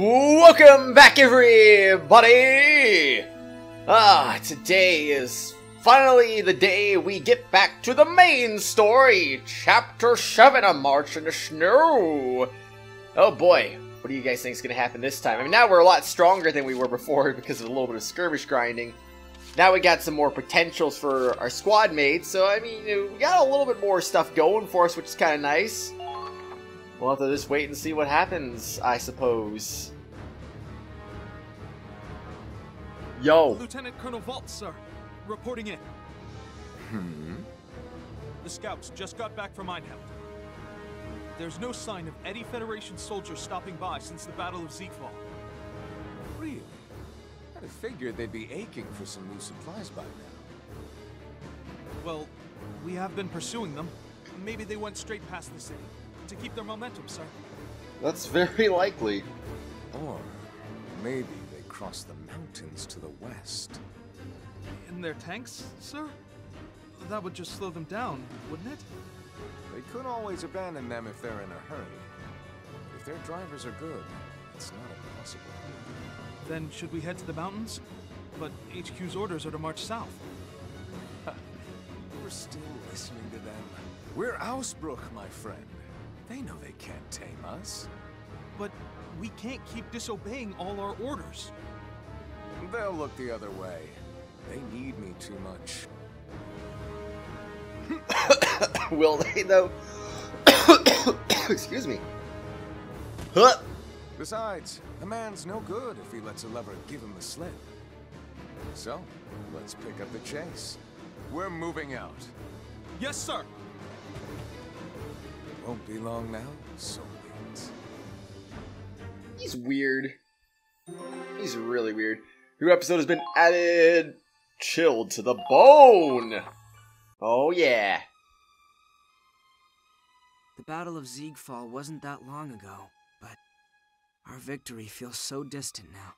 Welcome back, everybody! Today is finally the day we get back to the main story, Chapter 7 of March in the Snow. Oh boy, what do you guys think is going to happen this time? I mean, now we're a lot stronger than we were before because of a little bit of skirmish grinding. Now we got some more potentials for our squad mates, so I mean, we got a little bit more stuff going for us, which is kind of nice. We'll have to just wait and see what happens, I suppose. Yo. Lieutenant Colonel Vault, sir. Reporting in. Hmm? The scouts just got back from Einhelm. There's no sign of any Federation soldiers stopping by since the Battle of Ziegfall. Really? I'd have figured they'd be aching for some new supplies by now. Well, we have been pursuing them. Maybe they went straight past the city. To keep their momentum, sir. That's very likely. Or maybe they crossed the mountains to the west. In their tanks, sir? That would just slow them down, wouldn't it? They could always abandon them if they're in a hurry. If their drivers are good, it's not impossible. Then should we head to the mountains? But HQ's orders are to march south. We're still listening to them. We're Ausbruch, my friend. They know they can't tame us. But we can't keep disobeying all our orders. They'll look the other way. They need me too much. Will they, though? Excuse me. Huh. Besides, a man's no good if he lets a lover give him the slip. So, let's pick up the chase. We're moving out. Yes, sir. Won't be long now, so wait. He's weird. He's really weird. New episode has been added. Chilled to the bone. Oh yeah. The Battle of Ziegfall wasn't that long ago, but our victory feels so distant now.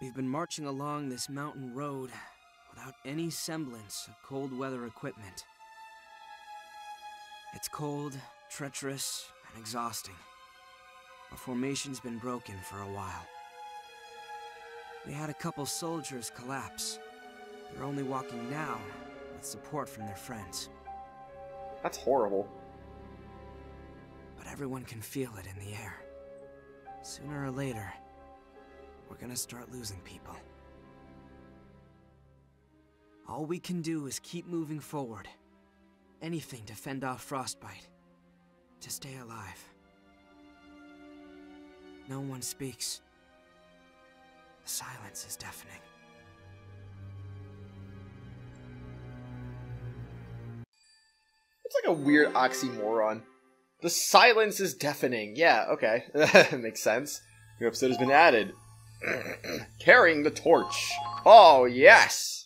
We've been marching along this mountain road without any semblance of cold weather equipment. It's cold, treacherous, and exhausting. Our formation's been broken for a while. We had a couple soldiers collapse. They're only walking now with support from their friends. That's horrible. But everyone can feel it in the air. Sooner or later, we're gonna start losing people. All we can do is keep moving forward. Anything to fend off frostbite, to stay alive. No one speaks. The silence is deafening. It's like a weird oxymoron. The silence is deafening. Yeah, okay. Makes sense. New episode has been added. Carrying the torch. Oh, yes!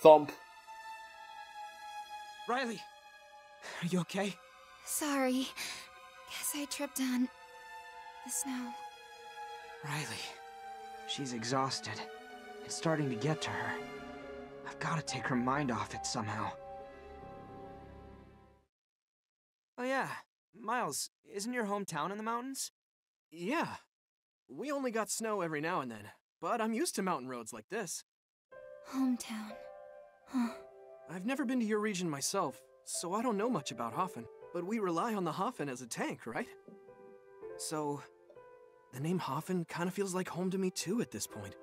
Thump. Riley, are you okay? Sorry. Guess I tripped on the snow. Riley, she's exhausted. It's starting to get to her. I've got to take her mind off it somehow. Oh yeah, Miles, isn't your hometown in the mountains? Yeah. We only got snow every now and then, but I'm used to mountain roads like this. Hometown. Huh. I've never been to your region myself, so I don't know much about Hoffen, but we rely on the Hoffen as a tank, right? So, the name Hoffen kind of feels like home to me too at this point.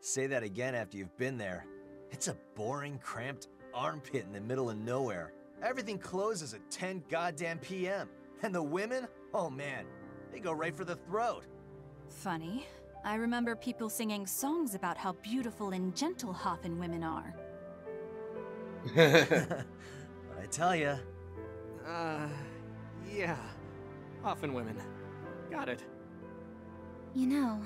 Say that again after you've been there. It's a boring, cramped armpit in the middle of nowhere. Everything closes at 10 goddamn p.m. And the women? Oh man, they go right for the throat. Funny. I remember people singing songs about how beautiful and gentle Hoffen women are. I tell ya. Yeah. Hoffen women. Got it. You know,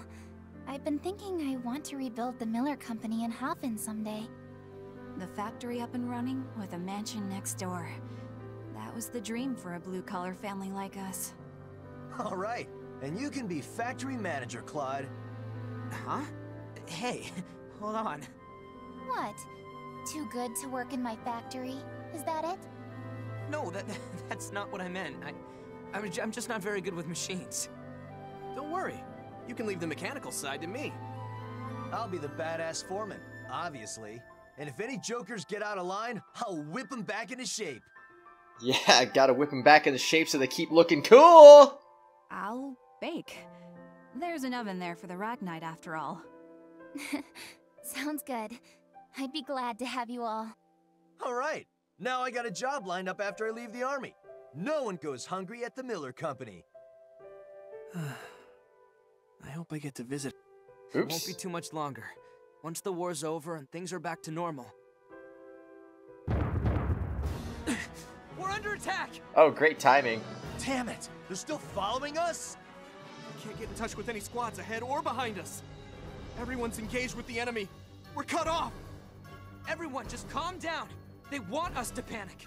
I've been thinking I want to rebuild the Miller Company in Hoffen someday. The factory up and running with a mansion next door. That That was the dream for a blue-collar family like us. All right, and you can be factory manager, Claude. Huh? Hey, hold on. What? Too good to work in my factory? Is that it? No, that's not what I meant. I'm just not very good with machines. Don't worry. You can leave the mechanical side to me. I'll be the badass foreman, obviously. And if any jokers get out of line, I'll whip them back into shape. Yeah, I gotta whip them back into shape so they keep looking cool! I'll bake. There's an oven there for the Ragnite after all. Sounds good. I'd be glad to have you all. Alright, now I got a job lined up after I leave the army. No one goes hungry at the Miller Company. I hope I get to visit. Oops. It won't be too much longer. Once the war's over and things are back to normal. We're under attack! Oh, great timing. Damn it! They're still following us? We can't get in touch with any squads ahead or behind us. Everyone's engaged with the enemy. We're cut off! Everyone, just calm down. They want us to panic.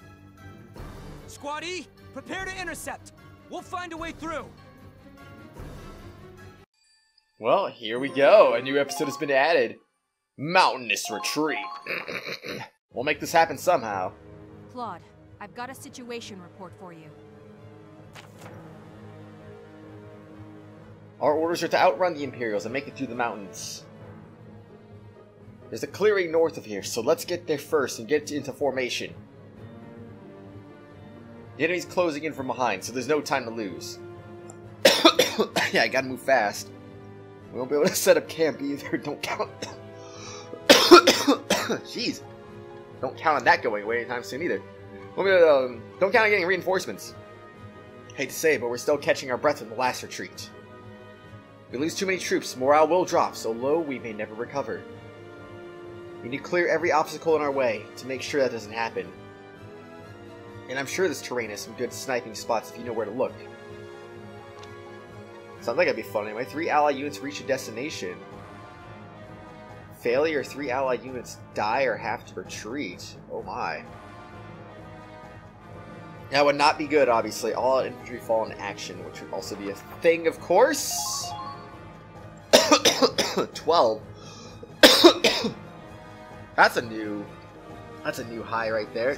Squad E, prepare to intercept. We'll find a way through. Well, here we go. A new episode has been added. Mountainous retreat. We'll make this happen somehow. Claude, I've got a situation report for you. Our orders are to outrun the Imperials and make it through the mountains. There's a clearing north of here, so let's get there first and get into formation. The enemy's closing in from behind, so there's no time to lose. Yeah, I gotta move fast. We won't be able to set up camp either. Don't count. Jeez. Don't count on that going away anytime soon either. Don't count on getting reinforcements. Hate to say it, but we're still catching our breath in the last retreat. If we lose too many troops, morale will drop, so low we may never recover. We need to clear every obstacle in our way to make sure that doesn't happen. And I'm sure this terrain has some good sniping spots if you know where to look. Sounds like it'd be fun anyway. 3 ally units reach a destination. Failure, 3 ally units die or have to retreat. Oh my. That would not be good, obviously. All out infantry fall in action, which would also be a thing, of course. 12. That's a new high right there.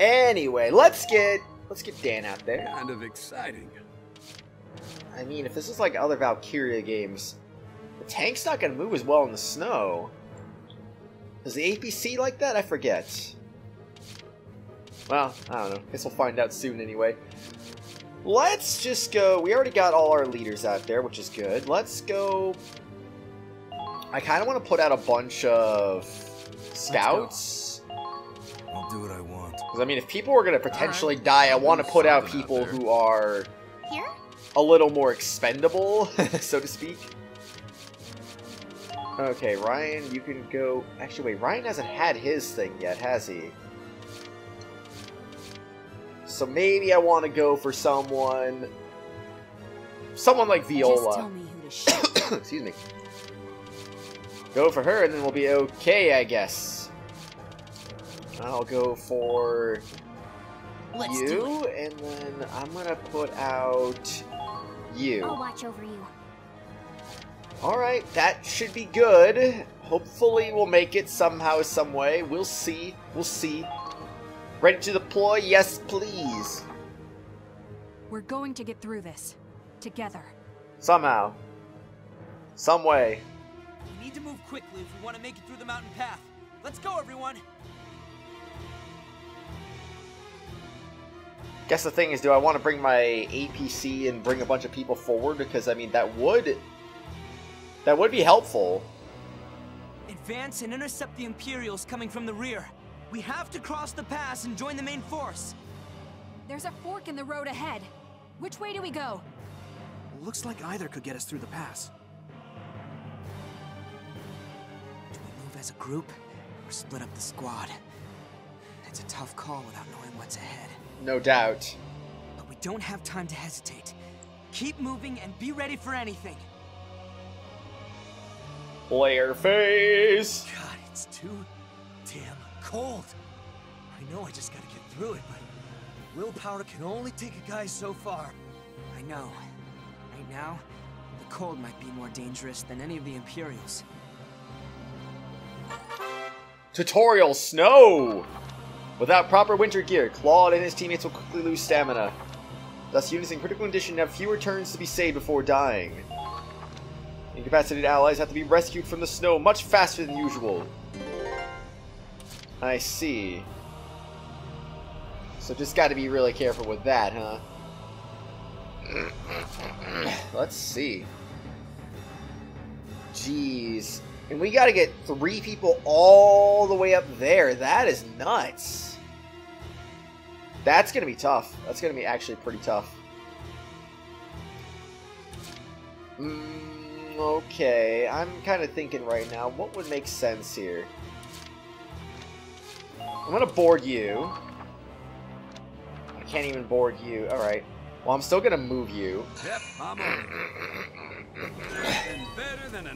Anyway, let's get Dan out there. Kind of exciting. I mean, if this is like other Valkyria games, the tank's not going to move as well in the snow. Is the APC like that? I forget. Well, I don't know. Guess we'll find out soon anyway. Let's just go. We already got all our leaders out there, which is good. Let's go. I kind of want to put out a bunch of scouts. I'll do what I want. Because, I mean, if people are going to potentially die, I want to put out people who are... Here? A little more expendable, so to speak. Okay, Ryan, you can go... Actually, wait, Ryan hasn't had his thing yet, has he? So maybe I want to go for someone... Someone like Viola. Just tell me who to shoot. Excuse me. Go for her, and then we'll be okay, I guess. I'll go for... you, and then I'm gonna put out... you. I'll watch over you. Alright, that should be good. Hopefully we'll make it somehow, some way. We'll see. We'll see. Ready to deploy? Yes, please. We're going to get through this. Together. Somehow. Some way. We need to move quickly if we want to make it through the mountain path. Let's go, everyone! Guess the thing is, do I want to bring my APC and bring a bunch of people forward? Because, I mean, that would be helpful. Advance and intercept the Imperials coming from the rear. We have to cross the pass and join the main force. There's a fork in the road ahead. Which way do we go? Looks like either could get us through the pass. Do we move as a group or split up the squad? It's a tough call without knowing what's ahead. No doubt. But we don't have time to hesitate. Keep moving and be ready for anything. Player face. God, it's too damn cold. I know I just gotta get through it, but willpower can only take a guy so far. I know. Right now, the cold might be more dangerous than any of the Imperials. Tutorial Snow! Without proper winter gear, Claude and his teammates will quickly lose stamina. Thus, units in critical condition have fewer turns to be saved before dying. Incapacitated allies have to be rescued from the snow much faster than usual. I see. So just gotta be really careful with that, huh? Let's see. Jeez. And we gotta get 3 people all the way up there. That is nuts. That's gonna be tough. That's gonna be actually pretty tough. Okay, I'm kind of thinking right now, what would make sense here? I'm gonna board you. I can't even board you. Alright. Well, I'm still gonna move you. Yep, I'm on.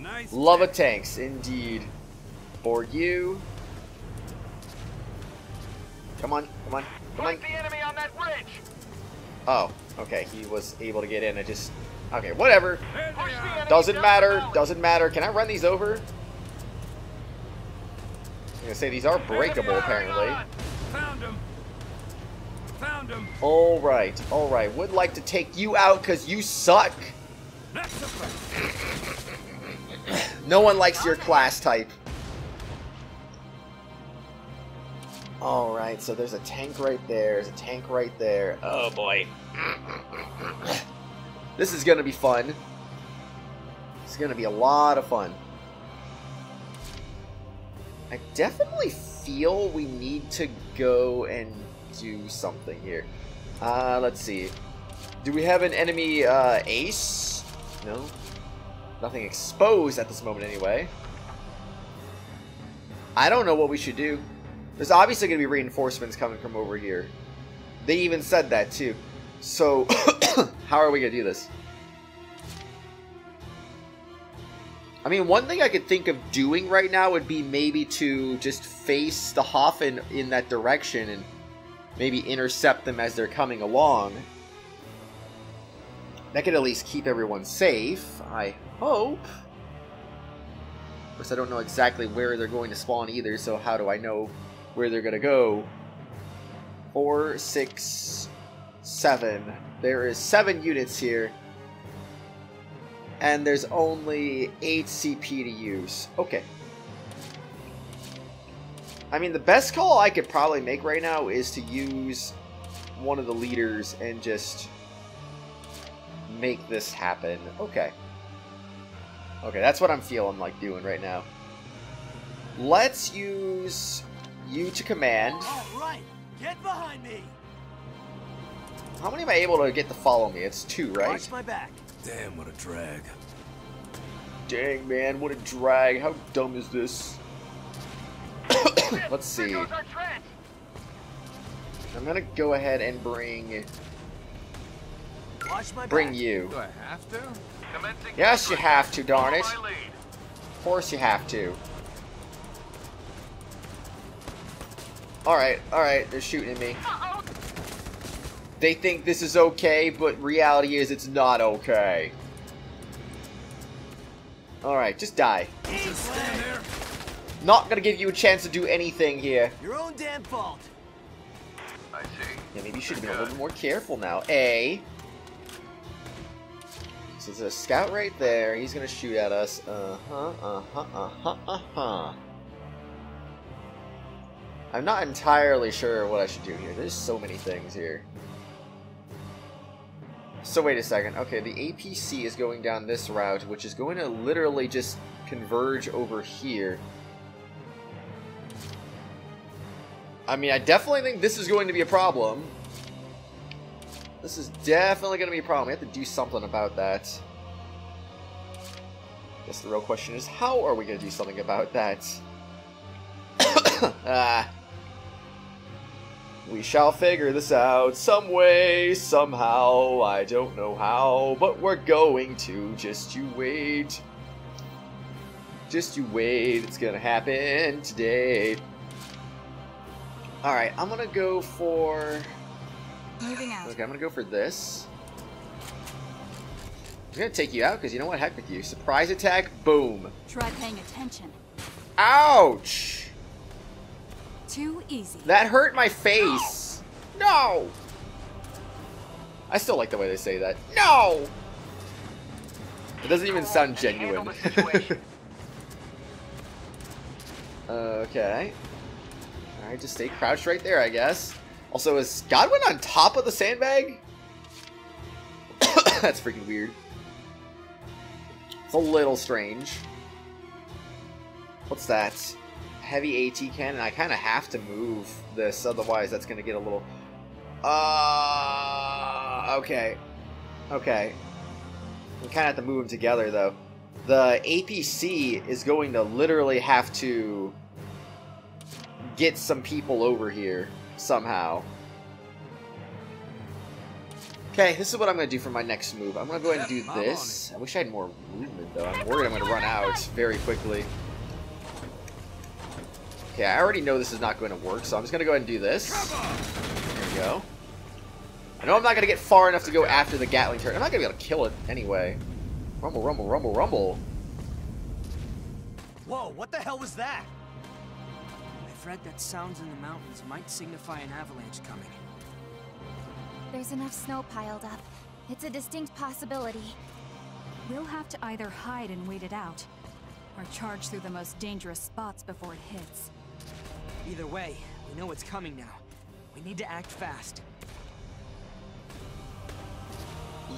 Nice love of tanks, indeed. Board you. Come on, come on, come on. The enemy on that ridge. Oh, okay, he was able to get in. I just... Okay, whatever. Doesn't matter. Doesn't matter. Can I run these over? I'm gonna say these are breakable, apparently. Found him. Found him. All right, all right. Would like to take you out because you suck. No one likes your class type. All right, so there's a tank right there. There's a tank right there. Oh boy. This is going to be fun. It's going to be a lot of fun. I definitely feel we need to go and do something here. Let's see. Do we have an enemy ace? No. Nothing exposed at this moment anyway. I don't know what we should do. There's obviously going to be reinforcements coming from over here. They even said that too. So... How are we gonna do this? I mean, one thing I could think of doing right now would be maybe to just face the Hoffen in that direction and maybe intercept them as they're coming along. That could at least keep everyone safe, I hope. Of course, I don't know exactly where they're going to spawn either, so how do I know where they're gonna go? 4, 6, 7... There is 7 units here, and there's only 8 CP to use. Okay. I mean, the best call I could probably make right now is to use one of the leaders and just make this happen. Okay. Okay, that's what I'm feeling like doing right now. Let's use you to command. All right, get behind me. How many am I able to get to follow me? It's 2, right? Watch my back. Damn, what a drag. Dang, man, what a drag. How dumb is this? Let's see. I'm gonna go ahead and bring... Watch my back. You. Do I have to? Yes, you have to, darn it. Of course you have to. Alright, alright, they're shooting at me. They think this is okay, but reality is it's not okay. Alright, just die. Not gonna give you a chance to do anything here. Your own damn fault. I see. Yeah, maybe you should have been a little more careful now. A. So there's a scout right there. He's gonna shoot at us. Uh-huh, uh-huh, uh-huh, uh-huh. I'm not entirely sure what I should do here. There's so many things here. So wait a second, okay, the APC is going down this route, which is going to literally just converge over here. I mean, I definitely think this is going to be a problem. This is definitely going to be a problem. We have to do something about that. I guess the real question is, how are we going to do something about that? We shall figure this out some way, somehow, I don't know how, but we're going to. Just you wait. Just you wait, it's gonna happen today. Alright, I'm gonna go for... Moving out. Okay, I'm gonna go for this. I'm gonna take you out because you know what? Heck with you. Surprise attack, boom. Try paying attention. Ouch! Too easy. That hurt my face. No! I still like the way they say that. No! It doesn't even sound genuine. Okay. Alright, just stay crouched right there, I guess. Also, is Godwin on top of the sandbag? That's freaking weird. It's a little strange. What's that? Heavy AT cannon. I kind of have to move this, otherwise that's going to get a little... okay. Okay. We kind of have to move them together, though. The APC is going to literally have to get some people over here somehow. Okay, this is what I'm going to do for my next move. I'm going to go ahead and do this. I wish I had more movement, though. I'm worried I'm going to run out very quickly. Okay, I already know this is not going to work, so I'm just going to go ahead and do this. There we go. I know I'm not going to get far enough to go after the Gatling turret. I'm not going to be able to kill it anyway. Rumble, rumble, rumble, rumble. Whoa, what the hell was that? I've read that sounds in the mountains might signify an avalanche coming. There's enough snow piled up. It's a distinct possibility. We'll have to either hide and wait it out, or charge through the most dangerous spots before it hits. Either way, we know it's coming now. We need to act fast.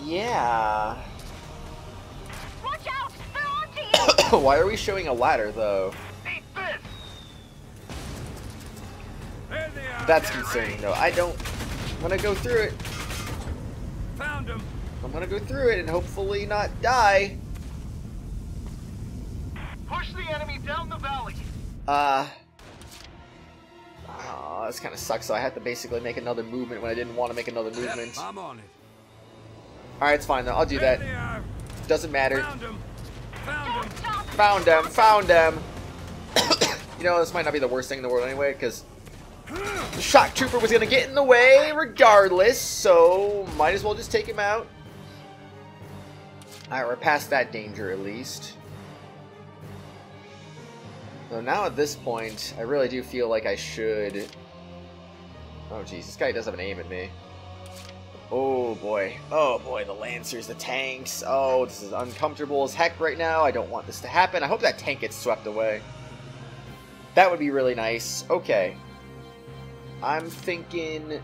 Yeah. Watch out! They're on to you! Why are we showing a ladder, though? That's concerning, though. I don't... I'm gonna go through it. Found him. I'm gonna go through it and hopefully not die. Push the enemy down the valley. Oh, this kind of sucks. So I had to basically make another movement when I didn't want to make another movement. Yep, I'm on it. All right, it's fine though. I'll do that. Doesn't matter. Found him. Found him. Found him. You know, this might not be the worst thing in the world anyway, because the shock trooper was gonna get in the way regardless, so might as well just take him out. Alright, we're past that danger at least. So now at this point, I really do feel like I should... Oh jeez, this guy does have an aim at me. Oh boy. Oh boy, the Lancers, the tanks. Oh, this is uncomfortable as heck right now. I don't want this to happen. I hope that tank gets swept away. That would be really nice. Okay. I'm thinking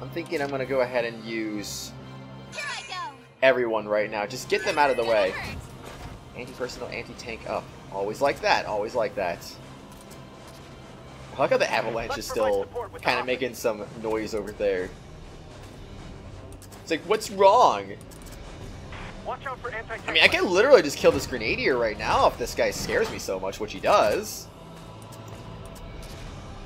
I'm gonna go ahead and use everyone right now. Just get them out of the way. Anti-personnel, anti-tank up. Always like that. Always like that. I like how the avalanche is still kind of making some noise over there. It's like, what's wrong? I mean, I can literally just kill this Grenadier right now if this guy scares me so much, which he does.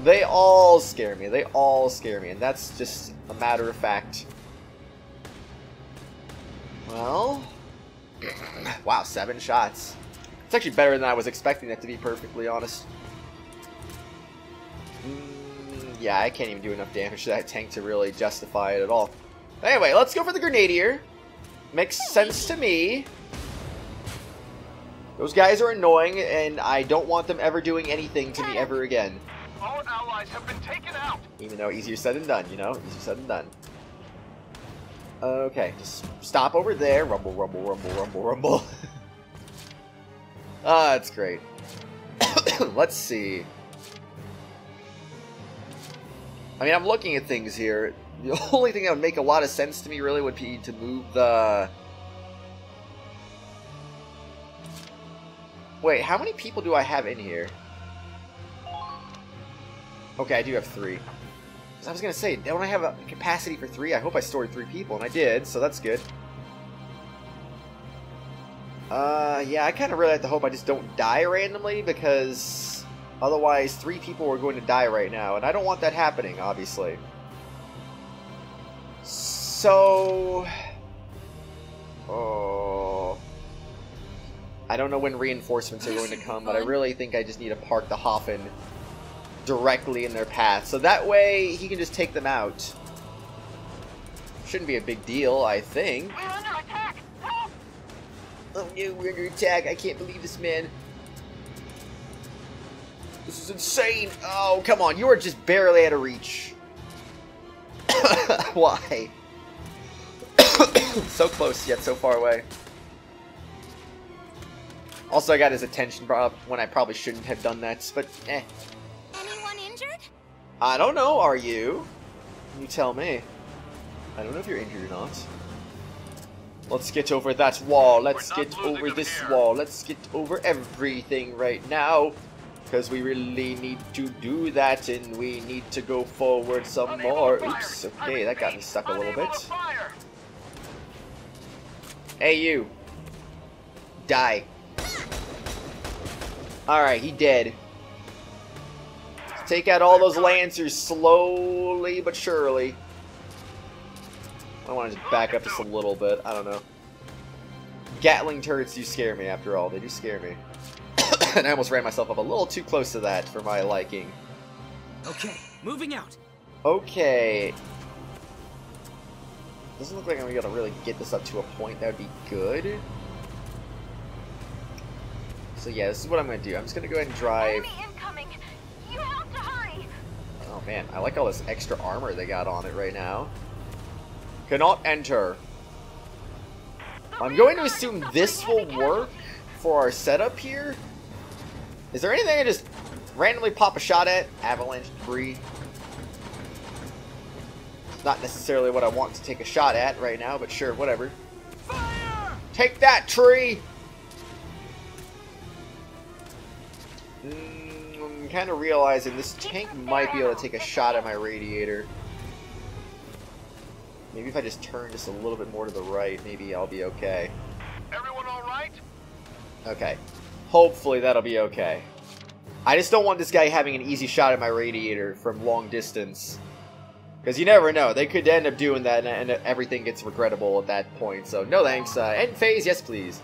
They all scare me. They all scare me, and that's just a matter of fact. Well, wow, 7 shots. It's actually better than I was expecting it to be, perfectly honest. Yeah, I can't even do enough damage to that tank to really justify it at all. Anyway, let's go for the Grenadier. Makes sense to me. Those guys are annoying, and I don't want them ever doing anything to me ever again. All allies have been taken out. Even though easier said than done, you know? Easier said than done. Okay, just stop over there. Rumble, rumble, rumble, rumble, rumble. Ah, that's great. Let's see. I mean, I'm looking at things here. The only thing that would make a lot of sense to me really would be to move the... Wait, how many people do I have in here? Okay, I do have 3. I was going to say, don't I have a capacity for 3? I hope I stored 3 people, and I did, so that's good. Yeah, I kind of really have to hope I just don't die randomly, because otherwise 3 people are going to die right now, and I don't want that happening, obviously. So... Oh... I don't know when reinforcements are going to come, but I really think I just need to park the Hoffen directly in their path. So that way he can just take them out. Shouldn't be a big deal, I think. We're under attack! Help! Oh no, we're under attack. I can't believe this, man. This is insane. Oh, come on. You are just barely out of reach. Why? So close, yet so far away. Also, I got his attention when I probably shouldn't have done that, but eh. Anyone injured? I don't know, are you? You tell me. I don't know if you're injured or not. Let's get over that wall. Let's get over this wall. Let's get over everything right now. Because we really need to do that, and we need to go forward some more. Oops, okay, that got me stuck a little bit. Hey, you. Die. Alright, he dead. Let's take out all those lancers slowly but surely. I want to just back up just a little bit. I don't know. Gatling turrets do scare me after all. They do scare me. And I almost ran myself up a little too close to that for my liking. Okay, moving out. Okay. Doesn't look like I'm going to be able to really get this up to a point. That would be good. So yeah, this is what I'm going to do. I'm just going to go ahead and drive. You have to hurry. Oh man, I like all this extra armor they got on it right now. Cannot enter. I'm going to assume this will work for our setup here. Is there anything I just randomly pop a shot at? Avalanche debris. It's not necessarily what I want to take a shot at right now, but sure, whatever. Fire! Take that, tree! I'm kind of realizing this tank might be able to take a shot at my radiator. Maybe if I just turn just a little bit more to the right, maybe I'll be okay. Everyone all right? Okay. Hopefully that'll be okay. I just don't want this guy having an easy shot at my radiator from long distance. Because you never know. They could end up doing that and everything gets regrettable at that point. So no thanks. End phase, yes please.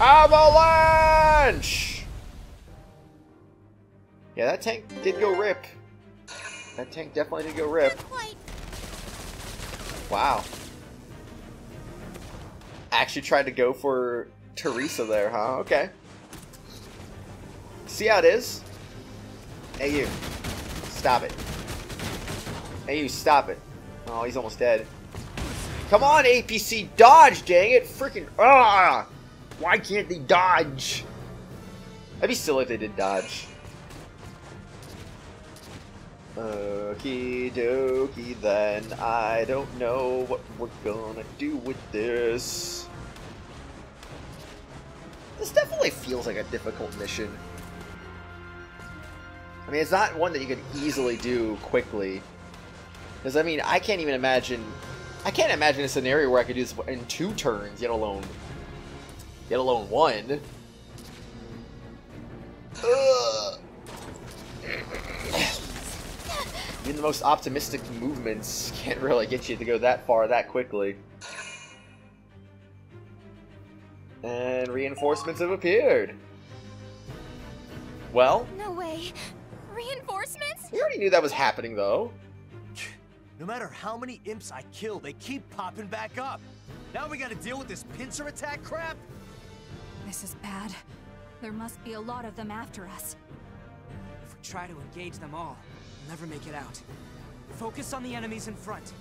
Avalanche! Yeah, that tank did go rip. That tank definitely did go rip. Wow. Actually tried to go for Teresa there, huh? Okay. See how it is? Hey, you. Stop it. Hey, you, stop it. Oh, he's almost dead. Come on, APC. Dodge, dang it. Freaking. Ah! Why can't they dodge? That'd be silly if they did dodge. Okie dokie then, I don't know what we're gonna do with this. This definitely feels like a difficult mission. I mean, it's not one that you can easily do quickly. Because, I mean, I can't even imagine... I can't imagine a scenario where I could do this in 2 turns, let alone 1. Ugh! Even the most optimistic movements can't really get you to go that far that quickly. And reinforcements have appeared. Well? No way. Reinforcements? We already knew that was happening, though. No matter how many imps I kill, they keep popping back up. Now we gotta deal with this pincer attack crap? This is bad. There must be a lot of them after us. If we try to engage them all, never make it out. Focus on the enemies in front.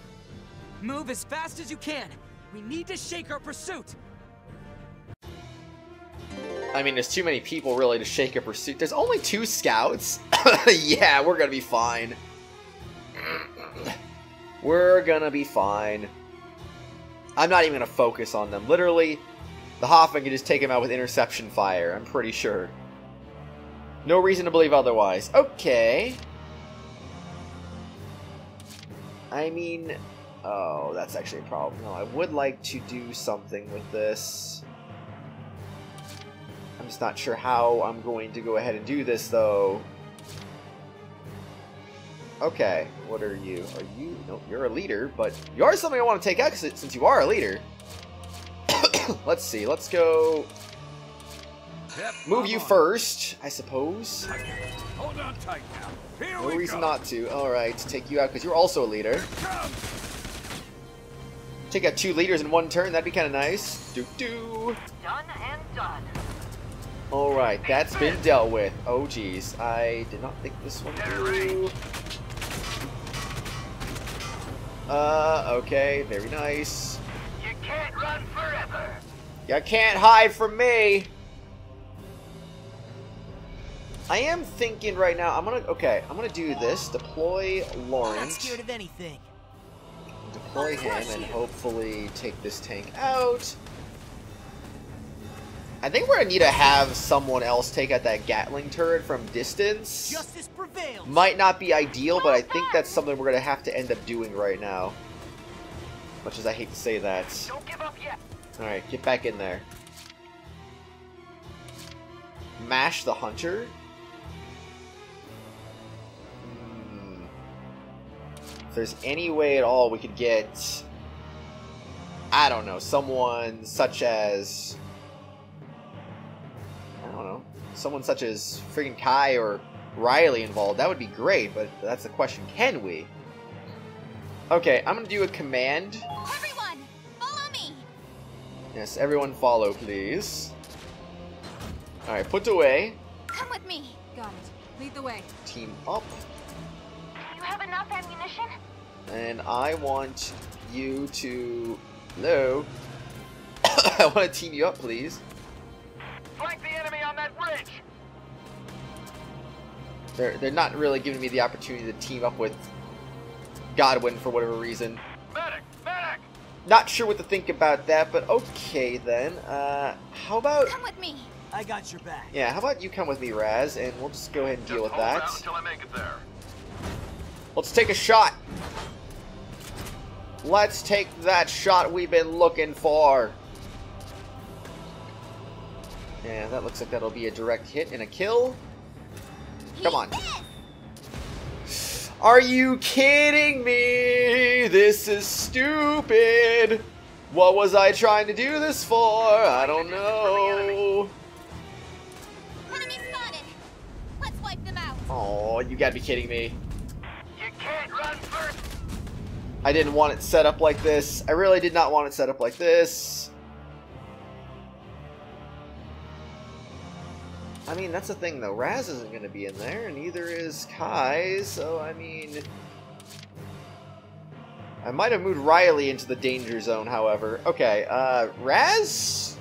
Move as fast as you can. We need to shake our pursuit. I mean, there's too many people really to shake a pursuit. There's only 2 scouts. Yeah, we're gonna be fine. We're gonna be fine. I'm not even gonna focus on them. Literally, the Hoffman can just take him out with interception fire. I'm pretty sure. No reason to believe otherwise. Okay. I mean, oh, that's actually a problem. No, I would like to do something with this. I'm just not sure how I'm going to go ahead and do this, though. Okay, what are you? Are you? No, you're a leader, but you are something I want to take out since you are a leader. Let's see. Let's go. move you first, I suppose. Hold on tight now. Here no reason go. Not to. Alright, take you out because you're also a leader. Take out two leaders in one turn, that'd be kind of nice. Doo-doo. Done and done. Alright, that's been dealt with. Oh geez, I did not think this one through. Okay, very nice. You can't run forever. You can't hide from me. I am thinking right now, I'm gonna do this. Deploy Lawrence. I'm not scared of anything. Deploy him and hopefully take this tank out. I think we're gonna need to have someone else take out that Gatling turret from distance. Justice prevails. Might not be ideal, but I think that's something we're gonna have to end up doing right now. Much as I hate to say that. Don't give up yet. Alright, get back in there. Mash the hunter? Hmm. If there's any way at all we could get... I don't know, someone such as... I don't know. Someone such as friggin' Kai or Riley involved, that would be great, but that's the question. Can we? Okay, I'm gonna do a command. Yes, everyone follow, please. Alright, put away. Come with me. Got it. Lead the way. Team up. You have enough ammunition? And I want you to... Hello? I want to team you up, please. Flank the enemy on that bridge! They're not really giving me the opportunity to team up with Godwin for whatever reason. Medic! Medic! Not sure what to think about that, but okay then. How about... Come with me. I got your back. Yeah, how about you come with me, Raz, and we'll just go ahead and deal with that. Till I make it there. Let's take a shot. Let's take that shot we've been looking for. Yeah, that looks like that'll be a direct hit and a kill. Come on. Are you kidding me? This is stupid. What was I trying to do this for? I don't know. Enemy spotted. Let's wipe them out. Oh, you gotta be kidding me. You can't run first. I didn't want it set up like this. I really did not want it set up like this. I mean, that's the thing, though. Raz isn't going to be in there, and neither is Kai, so, I mean... I might have moved Riley into the danger zone, however. Okay, Raz?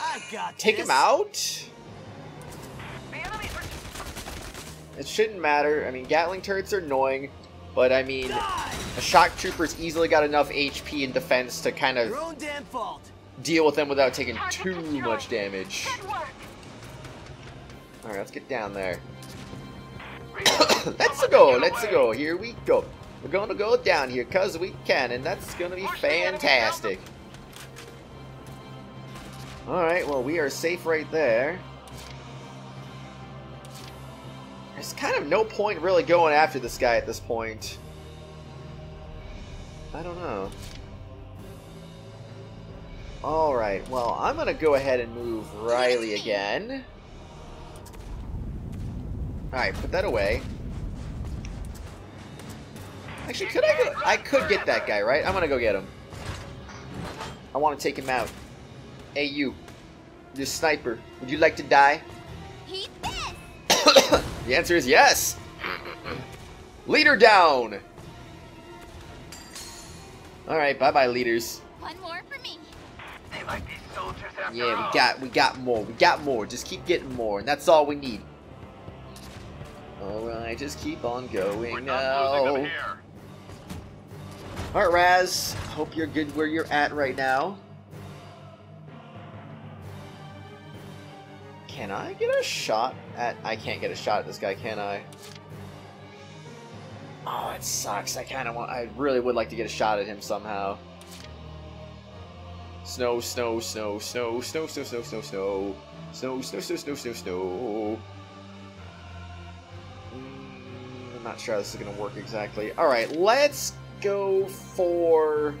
I got take this. Him out? It shouldn't matter. I mean, Gatling turrets are annoying, but, I mean, a shock trooper's easily got enough HP and defense to kind of deal with them without taking too much damage. Alright, let's get down there. Let's go, let's go. Here we go. We're gonna go down here because we can, and that's gonna be fantastic. Alright, well, we are safe right there. There's kind of no point really going after this guy at this point. I don't know. Alright, well, I'm gonna go ahead and move Riley again. Alright, put that away. Actually, could I go? I could get that guy, right? I'm gonna go get him. I want to take him out. Hey, you. You're sniper. Would you like to die? The answer is yes! Leader down! Alright, bye-bye, leaders. One more for me. They like these soldiers after all. Yeah, we got more. We got more. Just keep getting more, and that's all we need. Alright, just keep on going now. Alright, Raz. Hope you're good where you're at right now. Can I get a shot at... I can't get a shot at this guy, can I? Oh, it sucks. I really would like to get a shot at him somehow. Snow, snow, snow, snow, snow, snow, snow, snow, snow. Snow, snow, snow, snow, snow, snow. Not sure how this is going to work exactly. Alright, let's go for...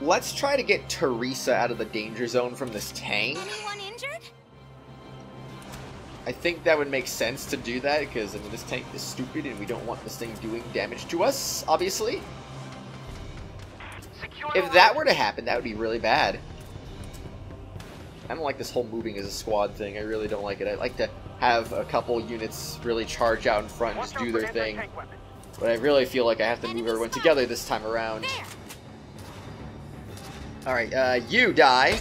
Let's try to get Teresa out of the danger zone from this tank. Anyone injured? I think that would make sense to do that, because I mean, this tank is stupid and we don't want this thing doing damage to us, obviously. If that were to happen, that would be really bad. I don't like this whole moving as a squad thing. I really don't like it. I like to have a couple units really charge out in front and just do their thing. But I really feel like I have to move everyone together this time around. Alright, you die.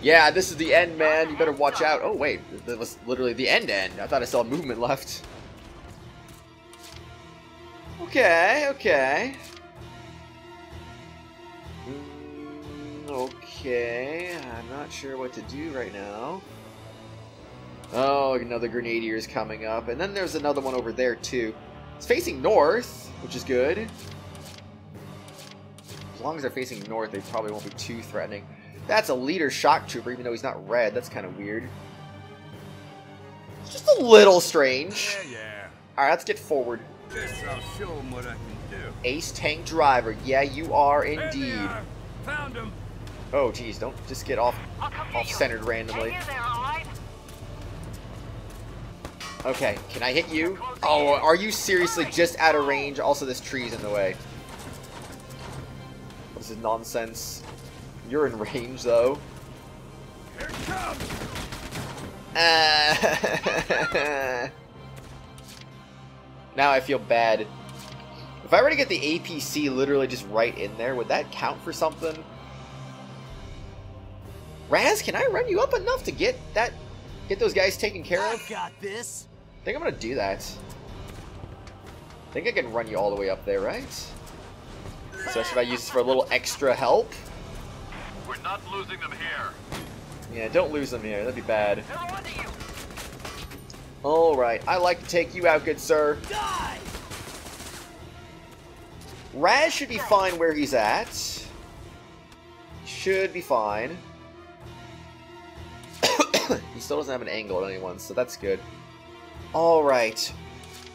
Yeah, this is the end, man. You better watch out. Oh, wait. That was literally the end. I thought I saw movement left. Okay, okay. Okay, I'm not sure what to do right now. Oh, another Grenadier is coming up. And then there's another one over there, too. It's facing north, which is good. As long as they're facing north, they probably won't be too threatening. That's a leader shock trooper, even though he's not red. That's kind of weird. It's just a little strange. Yeah. All right, let's get forward. This, I'll show them what I can do. Ace tank driver. Yeah, you are indeed. There they are. Found him. Oh, geez, don't just get off-centered randomly. Okay, can I hit you? Oh, are you seriously just out of range? Also, this tree's in the way. This is nonsense. You're in range, though. Here it comes. Now I feel bad. If I were to get the APC literally just right in there, would that count for something? Raz, can I run you up enough to get those guys taken care of? I got this. I think I'm gonna do that. I think I can run you all the way up there, right? So should I use this for a little extra help? We're not losing them here. Yeah, don't lose them here. That'd be bad. All right, I like to take you out, good sir. Die. Raz should be fine where he's at. Should be fine. He still doesn't have an angle on anyone, so that's good. Alright.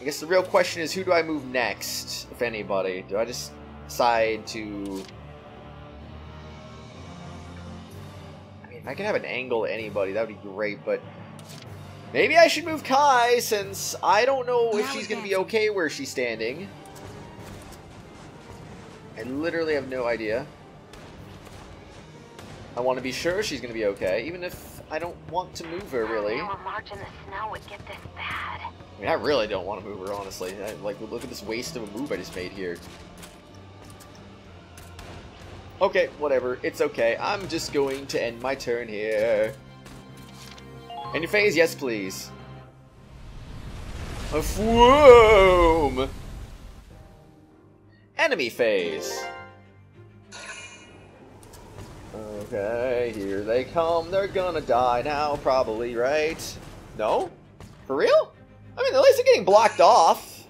I guess the real question is, who do I move next, if anybody? Do I just decide to... I mean, if I could have an angle to anybody, that would be great, but... Maybe I should move Kai, since I don't know if she's going to be okay where she's standing. I literally have no idea. I want to be sure she's going to be okay, even if... I don't want to move her, really. I mean, I really don't want to move her, honestly. Like, look at this waste of a move I just made here. Okay, whatever. It's okay. I'm just going to end my turn here. End your phase? Yes, please. Whoom! Enemy phase. Okay, here they come. They're gonna die now, probably, right? No? For real? I mean, at least they're getting blocked off.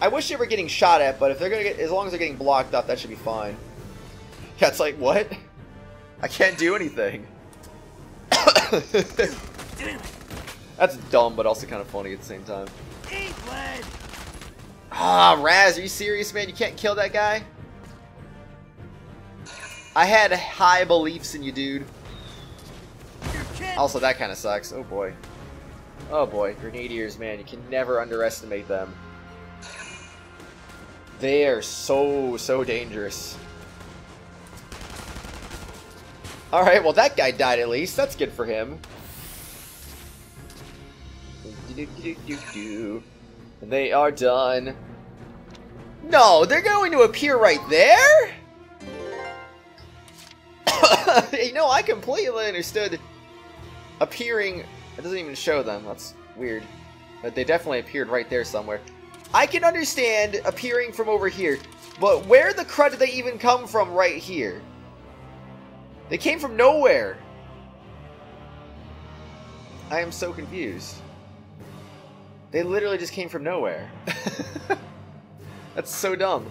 I wish they were getting shot at, but if they're gonna get, as long as they're getting blocked off, that should be fine. Yeah, it's like, what? I can't do anything. That's dumb, but also kind of funny at the same time. Ah, Raz, are you serious, man? You can't kill that guy? I had high beliefs in you, dude. Also, that kind of sucks. Oh, boy. Oh, boy. Grenadiers, man. You can never underestimate them. They are so, so dangerous. Alright, well, that guy died at least. That's good for him. And they are done. No, they're going to appear right there? You know, I completely understood appearing. It doesn't even show them. That's weird. But they definitely appeared right there somewhere. I can understand appearing from over here. But where the crud did they even come from right here? They came from nowhere. I am so confused. They literally just came from nowhere. That's so dumb.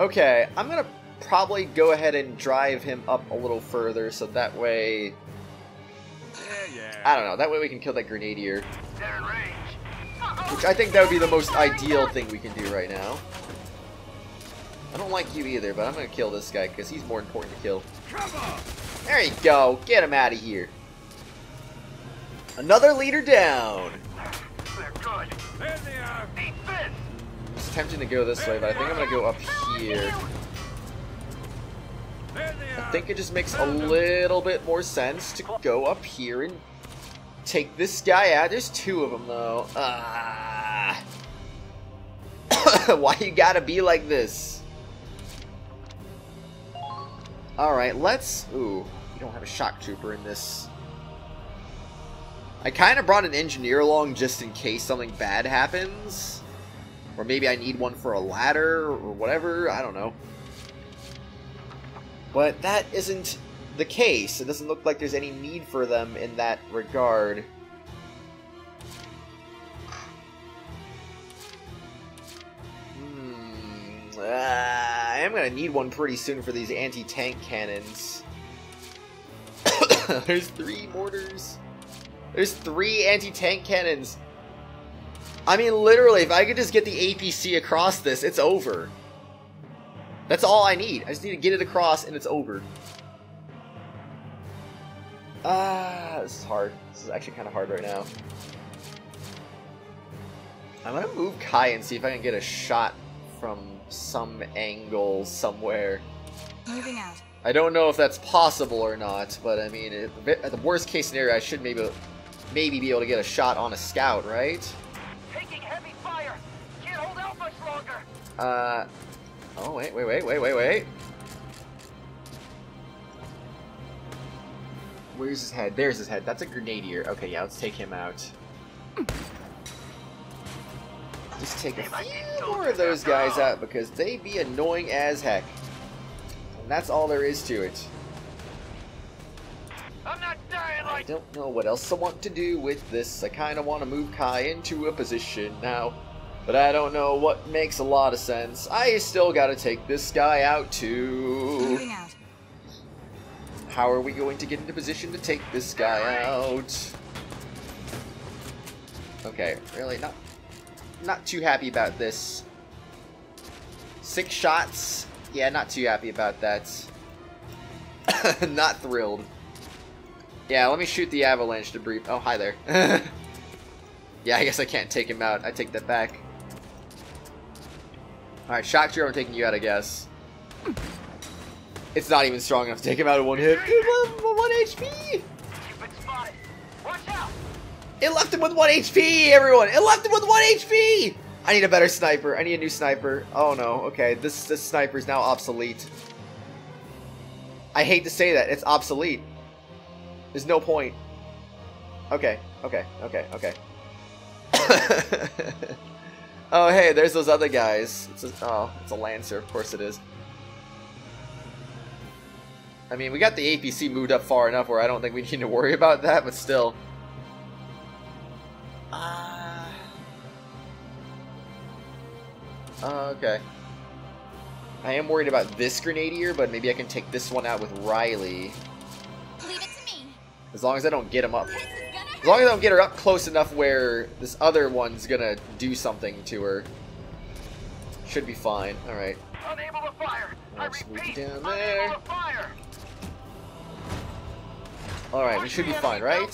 Okay, I'm going to... probably go ahead and drive him up a little further, so that way... I don't know, that way we can kill that Grenadier. They're in range. Which I think that would be the most ideal thing we can do right now. I don't like you either, but I'm going to kill this guy because he's more important to kill. There you go. Get him out of here. Another leader down. They're good. There they are. Eat this. It's tempting to go this way, but I think I'm going to go up here. I think it just makes a little bit more sense to go up here and take this guy out. There's two of them, though. Why you gotta be like this? Alright, let's... Ooh, we don't have a shock trooper in this. I kind of brought an engineer along just in case something bad happens. Or maybe I need one for a ladder or whatever. I don't know. But that isn't the case. It doesn't look like there's any need for them in that regard. I am going to need one pretty soon for these anti-tank cannons. There's three mortars. There's three anti-tank cannons. I mean, literally, if I could just get the APC across this, it's over. That's all I need. I just need to get it across and it's over. This is hard. This is actually kind of hard right now. I'm going to move Kai and see if I can get a shot from some angle somewhere. Moving out. I don't know if that's possible or not, but I mean, at the worst case scenario, I should maybe be able to get a shot on a scout, right? Taking heavy fire. Can't hold out much longer. Oh, wait. Where's his head? There's his head. That's a Grenadier. Okay, yeah, let's take him out. Just take a few more of those guys out because they be annoying as heck. And that's all there is to it. I'm not dying like... I don't know what else I want to do with this. I kind of want to move Kai into a position now. But I don't know what makes a lot of sense. I still gotta take this guy out too. How are we going to get into position to take this guy out? Okay, really not too happy about this. 6 shots. Yeah, not too happy about that. Not thrilled. Yeah, let me shoot the avalanche debris. Oh, hi there. Yeah, I guess I can't take him out. I take that back. Alright, shock trooper, I'm taking you out, I guess. It's not even strong enough to take him out in one hit. Dude, 1 HP! Watch out. It left him with 1 HP, everyone! It left him with 1 HP! I need a better sniper. I need a new sniper. Oh no, okay. This sniper is now obsolete. I hate to say that. It's obsolete. There's no point. Okay. Oh, hey, there's those other guys. It's a Lancer, of course it is. I mean, we got the APC moved up far enough where I don't think we need to worry about that, but still. Okay. I am worried about this Grenadier, but maybe I can take this one out with Riley. Leave it to me. As long as I don't get him up. As long as I don't get her up close enough where this other one's gonna do something to her. Should be fine. Alright. Unable to fire. Let's move down there. Alright, we should be fine, right?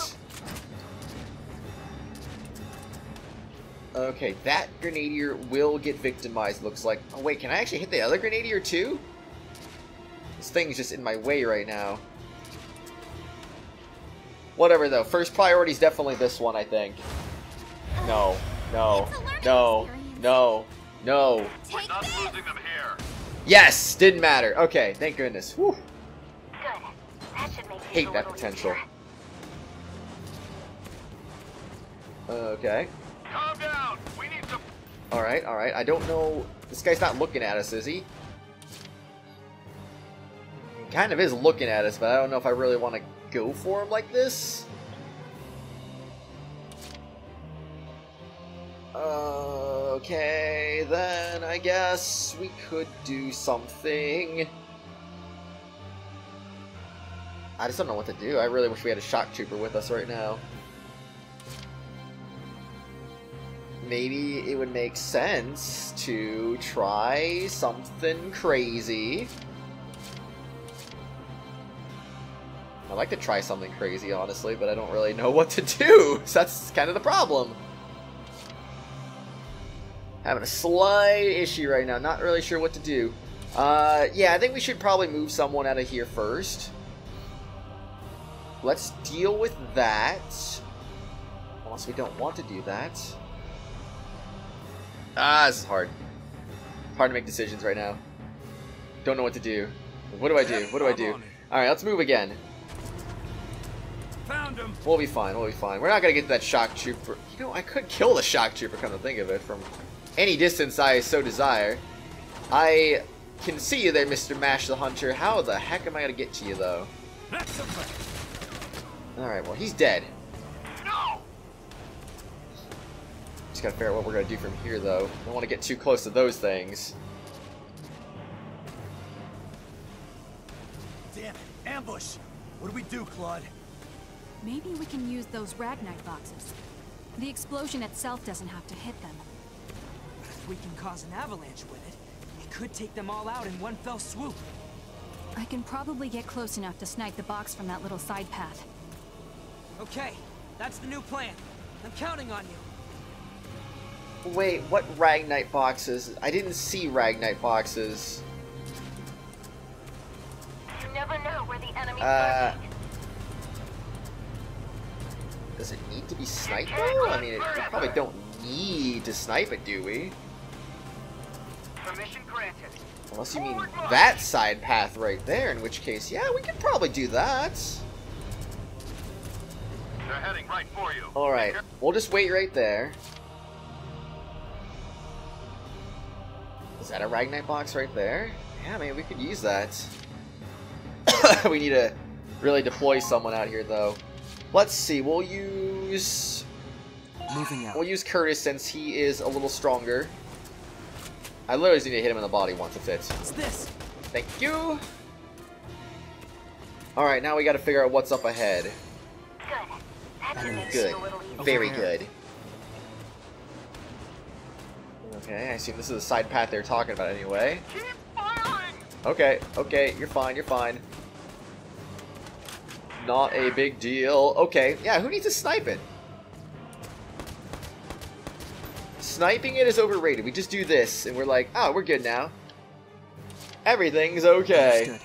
Okay, that Grenadier will get victimized, looks like. Oh wait, can I actually hit the other Grenadier too? This thing's just in my way right now. Whatever though, first priority is definitely this one, I think. No. We're not losing them here. Yes, didn't matter. Okay, thank goodness. Whew. Hate that potential. Okay. Calm down. We need to. All right. I don't know. This guy's not looking at us, is he? He kind of is looking at us, but I don't know if I really want to go for him like this. Okay, then I guess we could do something. I just don't know what to do. I really wish we had a shock trooper with us right now. maybe it would make sense to try something crazy. I'd like to try something crazy, honestly, but I don't really know what to do, so that's kind of the problem. Having a slight issue right now, not really sure what to do. Yeah, I think we should probably move someone out of here first. Let's deal with that. Unless we don't want to do that. Ah, this is hard. It's hard to make decisions right now. Don't know what to do. What do I do? What do I do? Alright, let's move again. Found him. We'll be fine, we'll be fine. We're not gonna get to that shock trooper. You know, I could kill the shock trooper, come to think of it, from any distance I so desire. I can see you there, Mr. Mash the Hunter. How the heck am I gonna get to you, though? Alright, well, he's dead. No! Just gotta figure out what we're gonna do from here, though. Don't wanna get too close to those things. Damn it, ambush! What do we do, Claude? Maybe we can use those Ragnite boxes. The explosion itself doesn't have to hit them. If we can cause an avalanche with it, we could take them all out in one fell swoop. I can probably get close enough to snipe the box from that little side path. Okay, that's the new plan. I'm counting on you. Wait, what Ragnite boxes? I didn't see Ragnite boxes. You never know where the enemy is. Does it need to be sniped though? I mean, we probably don't need to snipe it, do we? Permission granted. Unless you mean that side path right there, in which case, yeah, we could probably do that. They're heading right for you. Alright, we'll just wait right there. Is that a Ragnite box right there? Yeah, man, we could use that. We need to really deploy someone out here, though. Let's see, we'll use... Moving out. We'll use Curtis since he is a little stronger. I literally just need to hit him in the body once, that's it. What's this? Thank you! Alright, now we gotta figure out what's up ahead. Good. Good. Very good. Okay, I assume this is the side path they're talking about anyway. Keep firing! Okay, okay, you're fine, you're fine. Not a big deal. Okay, yeah, who needs to snipe it? Sniping it is overrated. We just do this, and we're like, oh, we're good now. Everything's okay.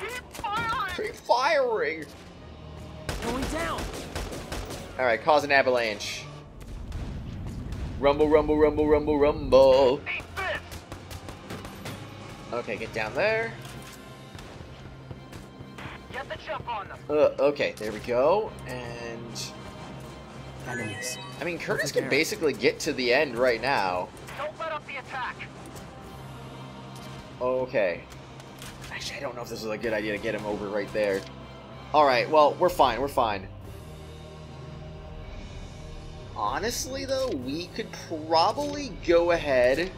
Keep firing! Keep firing! Going down! Alright, cause an avalanche. Rumble, rumble, rumble, rumble, rumble. Okay, get down there. Get the jump on them. Okay, there we go. And enemies. I mean, Curtis can basically get to the end right now. Don't let up the attack. Okay. Actually, I don't know if this is a good idea to get him over right there. Alright, well, we're fine, we're fine. Honestly, though, we could probably go ahead.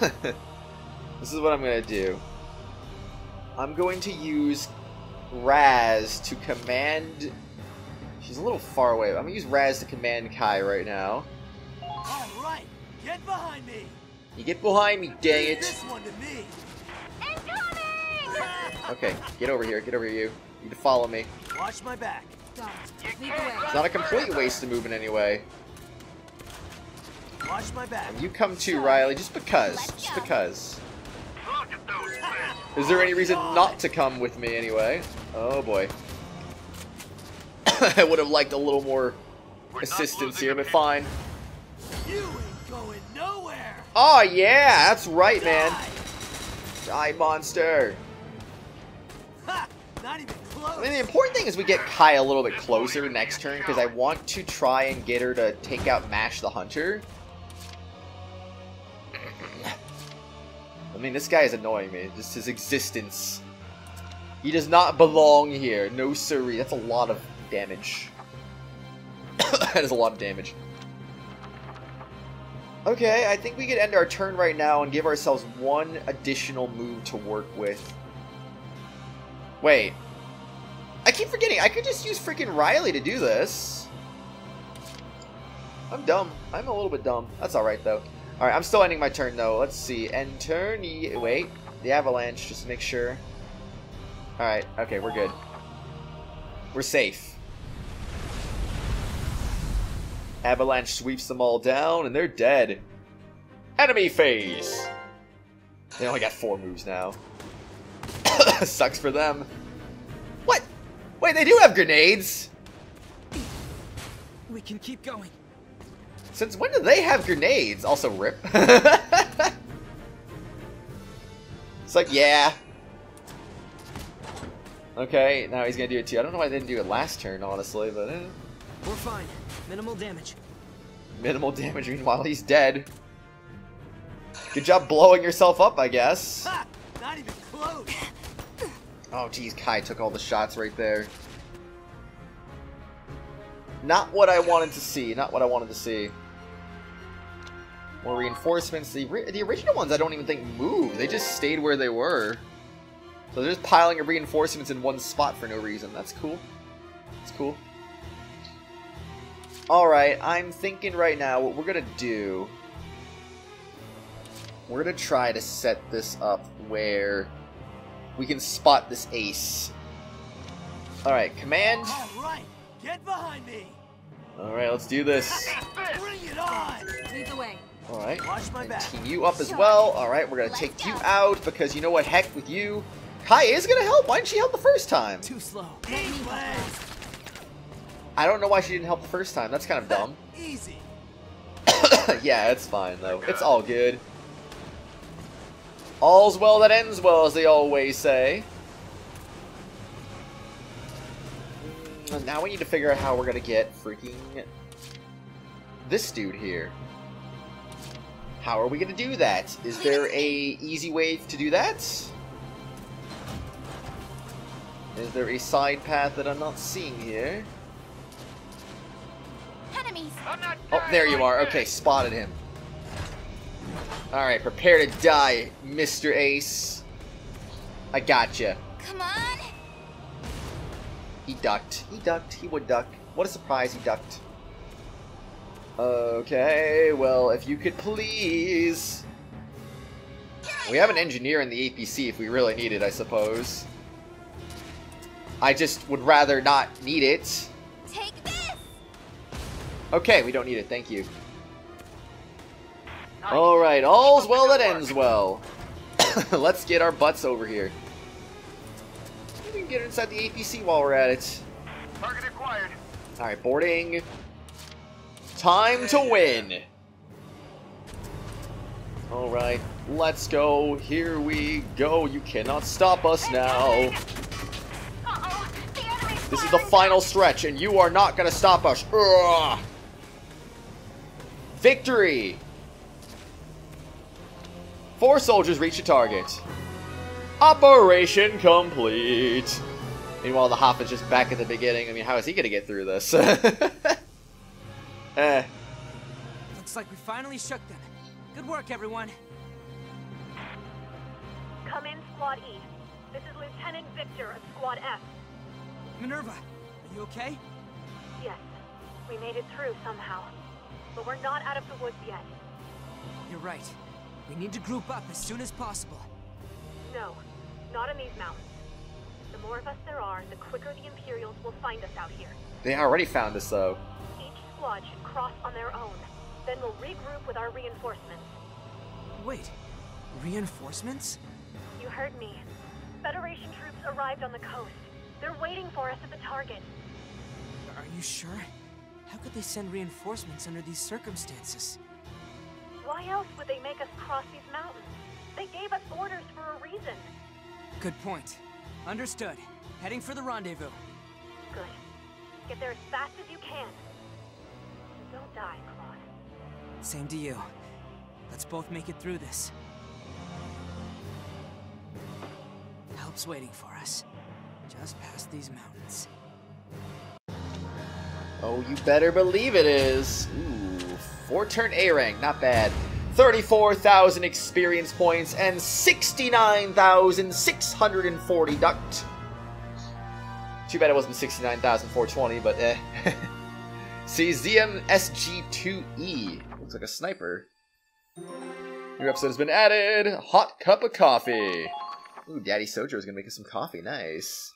This is what I'm going to do. I'm going to use Raz to command... She's a little far away. I'm going to use Raz to command Kai right now. All right, get behind me. You get behind me, dang it. This one to me. Okay, get over here. Get over here, you. You need to follow me. Watch my back. It's not a complete waste of moving anyway. Watch my back. And you come too, Riley, just because. Just because. Look at those men. Is there any reason not to come with me anyway? Oh boy. I would have liked a little more assistance here, but fine. You ain't going nowhere. Oh yeah, that's right, man. Die, monster. Not even close. I mean, the important thing is we get Kai a little bit closer next turn, because I want to try and get her to take out Mash the Hunter. I mean, this guy is annoying me. Just his existence. He does not belong here. No siree. That's a lot of damage. That is a lot of damage. Okay, I think we could end our turn right now and give ourselves one additional move to work with. Wait. I keep forgetting. I could just use freaking Riley to do this. I'm dumb. I'm a little bit dumb. That's alright, though. Alright, I'm still ending my turn, though. Let's see. End turn. Wait. The avalanche. Just make sure. Alright. Okay, we're good. We're safe. Avalanche sweeps them all down, and they're dead. Enemy phase! They only got 4 moves now. Sucks for them. What? Wait, they do have grenades! We can keep going. Since when do they have grenades? Also, rip. It's like, yeah. Okay, now he's gonna do it too. I don't know why I didn't do it last turn, honestly, but eh. We're fine. Minimal damage. Minimal damage, meanwhile he's dead. Good job blowing yourself up, I guess. Ha! Not even close. Oh geez, Kai took all the shots right there. Not what I wanted to see, not what I wanted to see. More reinforcements. The original ones I don't even think moved. They just stayed where they were. So they're just piling of reinforcements in one spot for no reason. That's cool. That's cool. Alright, I'm thinking right now what we're gonna do. We're gonna try to set this up where we can spot this ace. Alright, command. Alright, get behind me. Alright, let's do this. Bring it on. Lead the way. Alright, team you up as well. Alright, we're gonna take you out because you know what? Heck with you. Kai is gonna help. Why didn't she help the first time? Too slow. I don't know why she didn't help the first time. That's kind of dumb. Easy. Yeah, it's fine, though. It's all good. All's well that ends well, as they always say. And now we need to figure out how we're going to get freaking this dude here. How are we going to do that? Is there a easy way to do that? Is there a side path that I'm not seeing here? Oh, there you are. Okay, spotted him. Alright, prepare to die, Mr. Ace. I gotcha. Come on. He ducked. He ducked. He would duck. What a surprise, he ducked. Okay, well, if you could please. We have an engineer in the APC if we really need it, I suppose. I just would rather not need it. Take this. Okay, we don't need it, thank you. Alright, all's well that ends well. Let's get our butts over here. Maybe we can get inside the APC while we're at it. Target acquired. Alright, boarding. Time to win! Alright, let's go. Here we go. You cannot stop us now. This is the final stretch, and you are not gonna stop us. Urgh! Victory! 4 soldiers reach a target. Operation complete. Meanwhile, the Hoff is just back at the beginning. I mean, how is he gonna get through this? Looks like we finally shook them. Good work, everyone. Come in, Squad E. This is Lieutenant Victor of Squad F. Minerva, are you okay? Yes, we made it through somehow, but we're not out of the woods yet. You're right. We need to group up as soon as possible. No, not in these mountains. The more of us there are, the quicker the Imperials will find us out here. They already found us, though. Each squad should cross on their own. Then we'll regroup with our reinforcements. Wait, reinforcements? You heard me. Federation troops arrived on the coast. They're waiting for us at the target. Are you sure? How could they send reinforcements under these circumstances? Why else would they make us cross these mountains? They gave us orders for a reason. Good point. Understood. Heading for the rendezvous. Good. Get there as fast as you can. Don't die, Claude. Same to you. Let's both make it through this. Help's waiting for us. Just past these mountains. Oh, you better believe it is. Ooh, 4-turn A rank, not bad. 34,000 experience points and 69,640 duct. Too bad it wasn't 69,420, but eh. Cesium SG-2E. Looks like a sniper. New episode has been added. Hot cup of coffee. Ooh, Daddy Sojo is gonna make us some coffee. Nice.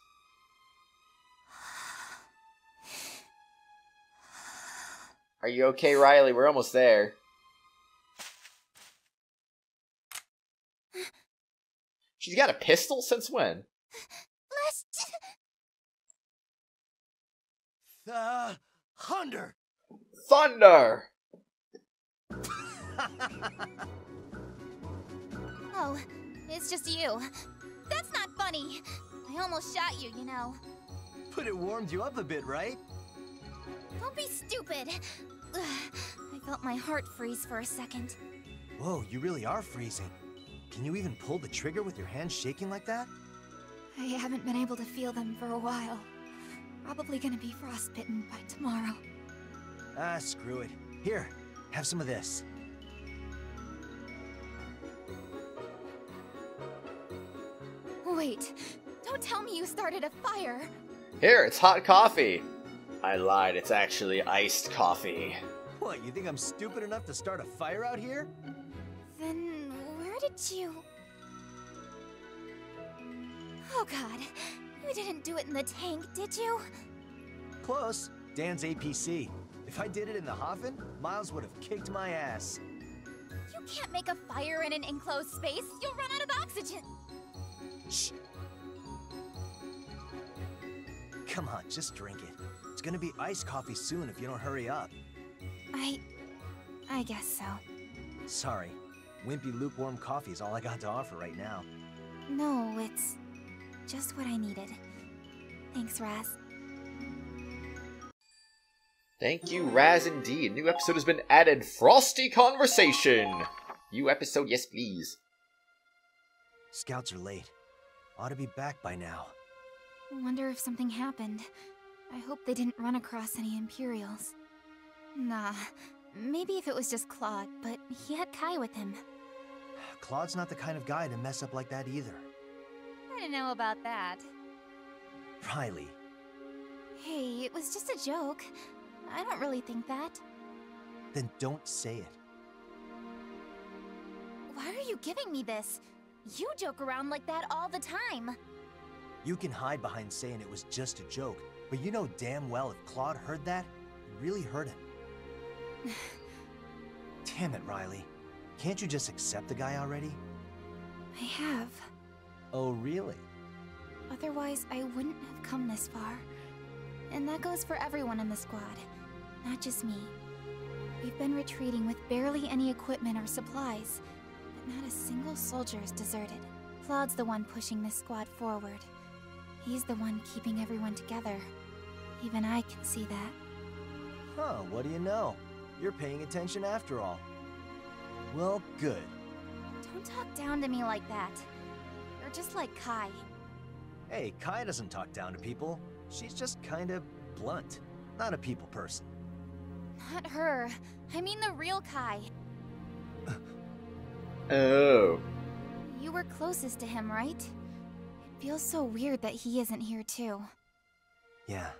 Are you okay, Riley? We're almost there. She's got a pistol? Since when? Thunder! Oh, it's just you. That's not funny. I almost shot you, you know. But it warmed you up a bit, right? Don't be stupid. Ugh, I felt my heart freeze for a second. Whoa, you really are freezing. Can you even pull the trigger with your hands shaking like that? I haven't been able to feel them for a while. Probably gonna be frostbitten by tomorrow. Ah, screw it. Here, have some of this. Wait, don't tell me you started a fire. Here, it's hot coffee. I lied, it's actually iced coffee. What, you think I'm stupid enough to start a fire out here? Then where did you... Oh god, you didn't do it in the tank, did you? Close. Dan's APC. If I did it in the Hoffen, Miles would have kicked my ass. You can't make a fire in an enclosed space. You'll run out of oxygen. Shh. Come on, just drink it. It's gonna be iced coffee soon if you don't hurry up. I guess so. Sorry. Wimpy lukewarm coffee is all I got to offer right now. No, it's just what I needed. Thanks, Raz. Thank you, Raz, indeed. New episode has been added. Frosty Conversation! New episode, yes, please. Scouts are late. Ought to be back by now. Wonder if something happened. I hope they didn't run across any Imperials. Nah, maybe if it was just Claude, but he had Kai with him. Claude's not the kind of guy to mess up like that either. I don't know about that. Riley. Hey, it was just a joke. I don't really think that. Then don't say it. Why are you giving me this? You joke around like that all the time. You can hide behind saying it was just a joke, but you know damn well if Claude heard that, it really hurt him. Damn it, Riley. Can't you just accept the guy already? I have. Oh, really? Otherwise, I wouldn't have come this far. And that goes for everyone in the squad, not just me. We've been retreating with barely any equipment or supplies, but not a single soldier is deserted. Claude's the one pushing this squad forward. He's the one keeping everyone together. Even I can see that. Huh, what do you know? You're paying attention after all. Well, good. Don't talk down to me like that. You're just like Kai. Hey, Kai doesn't talk down to people. She's just kind of blunt. Not a people person. Not her. I mean the real Kai. Oh. You were closest to him, right? It feels so weird that he isn't here too. Yeah.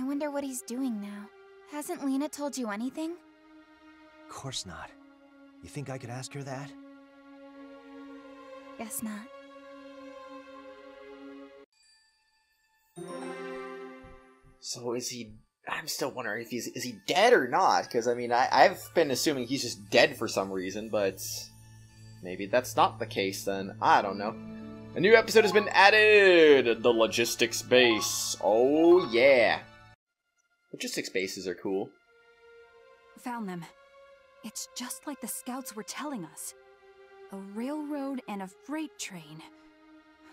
I wonder what he's doing now. Hasn't Lena told you anything? Of course not. You think I could ask her that? Guess not. So is he... I'm still wondering if he's... Is he dead or not? Because, I mean, I've been assuming he's just dead for some reason, but... Maybe that's not the case, then. I don't know. A new episode has been added! The Logistics Base. Oh, yeah. Logistics bases are cool. Found them. It's just like the scouts were telling us. A railroad and a freight train.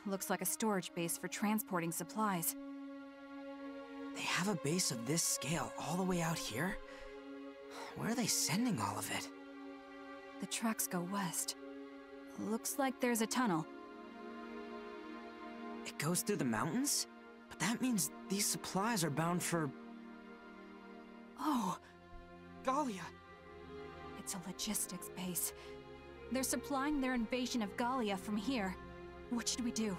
Looks like a storage base for transporting supplies. They have a base of this scale all the way out here? Where are they sending all of it? The tracks go west. Looks like there's a tunnel. It goes through the mountains? But that means these supplies are bound for... Oh! Gallia! It's a logistics base. They're supplying their invasion of Gallia from here. What should we do?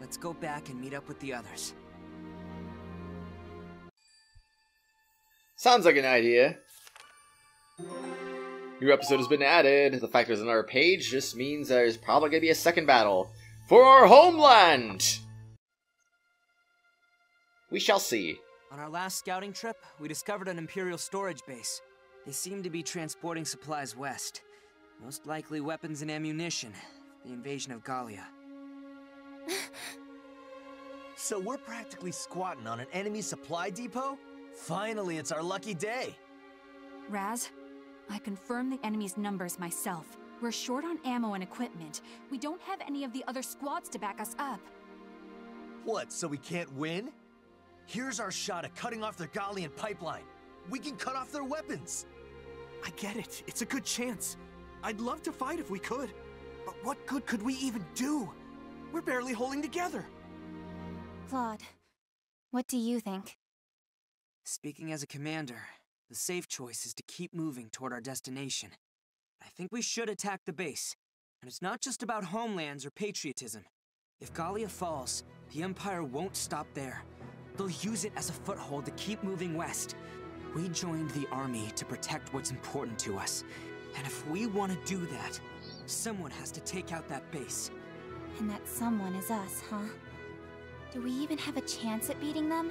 Let's go back and meet up with the others. Sounds like an idea. New episode has been added. The fact there's another page just means there's probably gonna be a second battle for our homeland. We shall see. On our last scouting trip, we discovered an Imperial storage base. They seem to be transporting supplies west. Most likely weapons and ammunition. The invasion of Gallia. So we're practically squatting on an enemy supply depot? Finally, it's our lucky day. Raz, I confirmed the enemy's numbers myself. We're short on ammo and equipment. We don't have any of the other squads to back us up. What, so we can't win? Here's our shot at cutting off their Ghalion pipeline. We can cut off their weapons. I get it. It's a good chance. I'd love to fight if we could. But what good could we even do? We're barely holding together. Claude, what do you think? Speaking as a commander, the safe choice is to keep moving toward our destination. I think we should attack the base. And it's not just about homelands or patriotism. If Gallia falls, the Empire won't stop there. They'll use it as a foothold to keep moving west. We joined the army to protect what's important to us. And if we want to do that, someone has to take out that base. And that someone is us, huh? Do we even have a chance at beating them?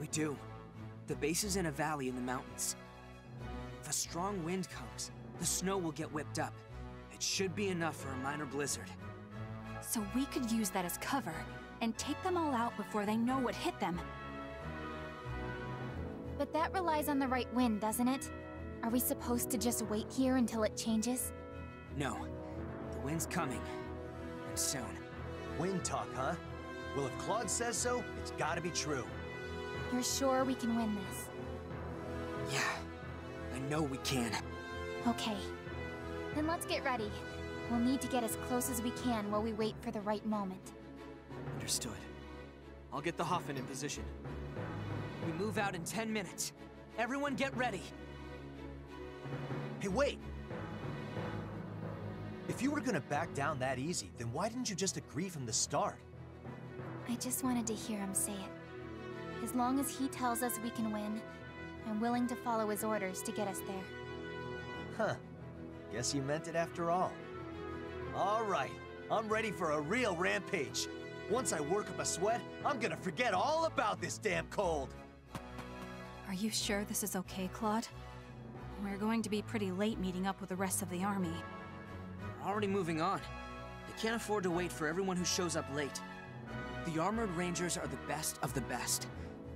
We do. The base is in a valley in the mountains. If a strong wind comes, the snow will get whipped up. It should be enough for a minor blizzard. So we could use that as cover, and take them all out before they know what hit them. But that relies on the right wind, doesn't it? Are we supposed to just wait here until it changes? No. The wind's coming. And soon. Wind talk, huh? Well, if Claude says so, it's gotta be true. You're sure we can win this? Yeah, I know we can. Okay. Then let's get ready. We'll need to get as close as we can while we wait for the right moment. Understood. I'll get the Hoffen in position. We move out in 10 minutes. Everyone get ready. Hey, wait! If you were gonna back down that easy, then why didn't you just agree from the start? I just wanted to hear him say it. As long as he tells us we can win, I'm willing to follow his orders to get us there. Huh. Guess you meant it after all. Alright, I'm ready for a real rampage. Once I work up a sweat, I'm gonna forget all about this damn cold. Are you sure this is okay, Claude? We're going to be pretty late meeting up with the rest of the army. We're already moving on. They can't afford to wait for everyone who shows up late. The Armored Rangers are the best of the best.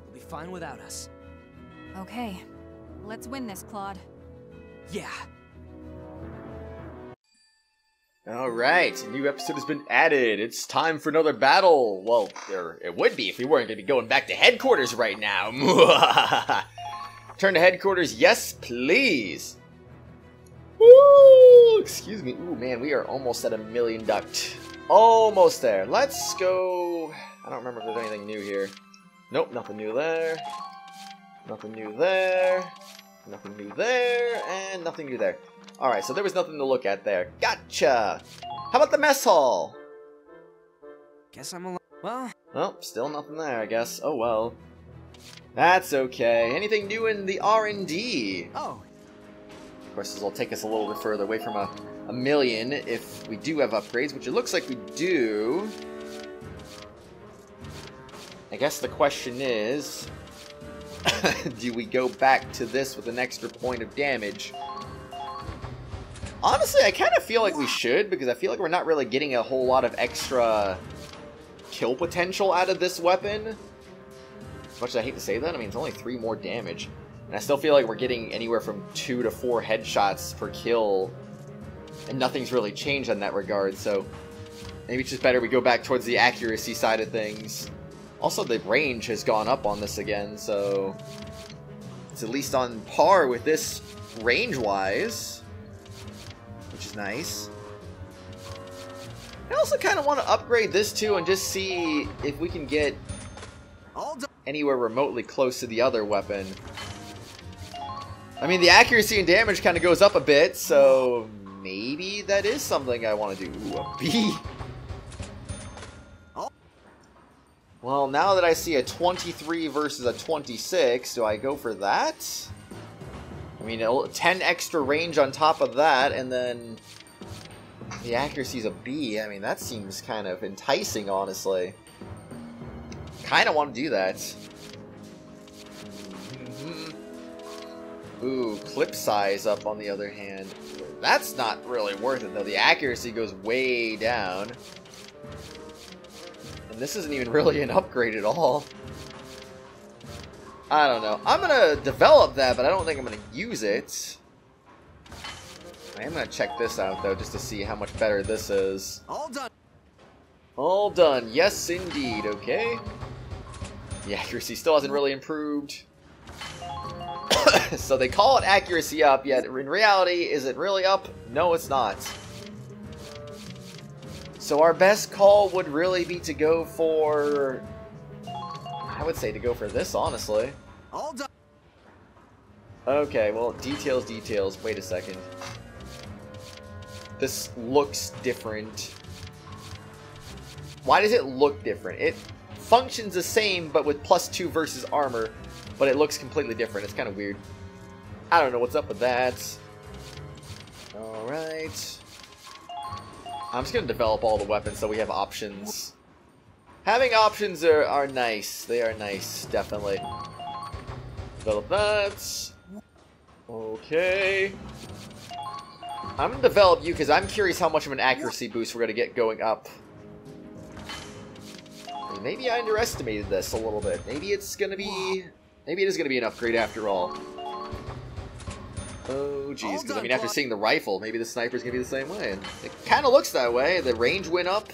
They'll be fine without us. Okay. Let's win this, Claude. Yeah. Alright, a new episode has been added. It's time for another battle. Well, it would be if we weren't going to be going back to headquarters right now. Turn to headquarters, yes, please. Woo! Excuse me. Ooh, man, we are almost at 1 million duct. Almost there. Let's go. I don't remember if there's anything new here. Nope, nothing new there. Nothing new there. Nothing new there. And nothing new there. Alright, so there was nothing to look at there. Gotcha! How about the mess hall? Guess I'm alone. Well, still nothing there, I guess. Oh well. That's okay. Anything new in the R&D? Oh. Of course, this will take us a little bit further away from a million if we do have upgrades, which it looks like we do. I guess the question is, do we go back to this with an extra point of damage? Honestly, I kind of feel like we should, because I feel like we're not really getting a whole lot of extra kill potential out of this weapon. As much as I hate to say that, I mean, it's only 3 more damage. And I still feel like we're getting anywhere from 2 to 4 headshots per kill. And nothing's really changed in that regard, so maybe it's just better we go back towards the accuracy side of things. Also, the range has gone up on this again, so it's at least on par with this range-wise, which is nice. I also kind of want to upgrade this too and just see if we can get anywhere remotely close to the other weapon. I mean, the accuracy and damage kind of goes up a bit, so maybe that is something I want to do. Ooh, a bee. Well, now that I see a 23 versus a 26, do I go for that? I mean, 10 extra range on top of that, and then the accuracy's a B. I mean, that seems kind of enticing, honestly. Kind of want to do that. Mm-hmm. Ooh, clip size up on the other hand. That's not really worth it, though. The accuracy goes way down. And this isn't even really an upgrade at all. I don't know. I'm going to develop that, but I don't think I'm going to use it. I am going to check this out, though, just to see how much better this is. All done. All done. Yes, indeed. Okay. The accuracy still hasn't really improved. So they call it accuracy up, yet in reality, is it really up? No, it's not. So our best call would really be to go for... I would say to go for this, honestly. All done. Okay, well, details, details. Wait a second. This looks different. Why does it look different? It functions the same, but with +2 versus armor, but it looks completely different. It's kind of weird. I don't know what's up with that. Alright. I'm just going to develop all the weapons so we have options. Having options are nice. They are nice, definitely. Develop that. Okay. I'm going to develop you because I'm curious how much of an accuracy boost we're going to get going up. Maybe I underestimated this a little bit. Maybe it's going to be... Maybe it is going to be an upgrade after all. Oh, jeez. Because, I mean, after seeing the rifle, maybe the sniper's going to be the same way. And it kind of looks that way. The range went up.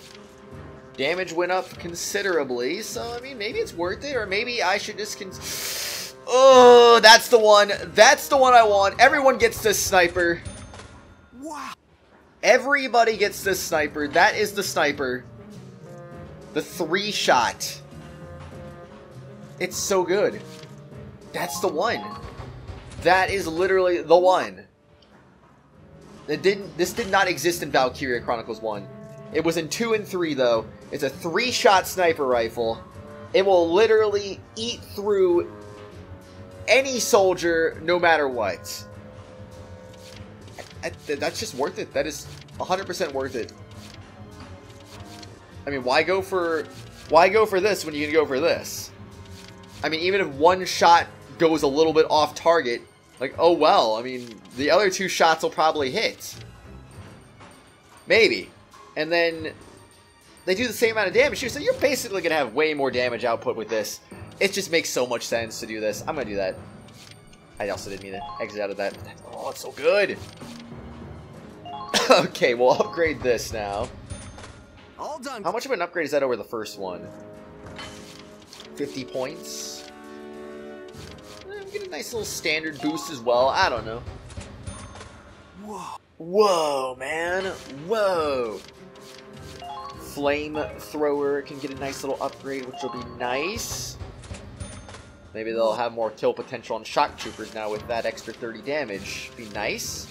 Damage went up considerably, so, I mean, maybe it's worth it, or maybe I should just Oh, that's the one! That's the one I want! Everyone gets this sniper! Wow! Everybody gets this sniper. That is the sniper. The 3-shot. It's so good. That's the one. That is literally the one. This did not exist in Valkyria Chronicles 1. It was in 2 and 3, though. It's a 3-shot sniper rifle. It will literally eat through any soldier, no matter what. That's just worth it. That is 100% worth it. I mean, why go for this when you can go for this? I mean, even if one shot goes a little bit off target, like, oh well, I mean, the other 2 shots will probably hit. Maybe. And then they do the same amount of damage too, so you're basically going to have way more damage output with this. It just makes so much sense to do this. I'm going to do that. I also didn't mean to exit out of that. Oh, it's so good. Okay, we'll upgrade this now. All done. How much of an upgrade is that over the first one? 50 points. I'm getting a nice little standard boost as well. I don't know. Whoa. Whoa, man. Whoa. Flamethrower can get a nice little upgrade, which will be nice. Maybe they'll have more kill potential on shock troopers now with that extra 30 damage. Be nice.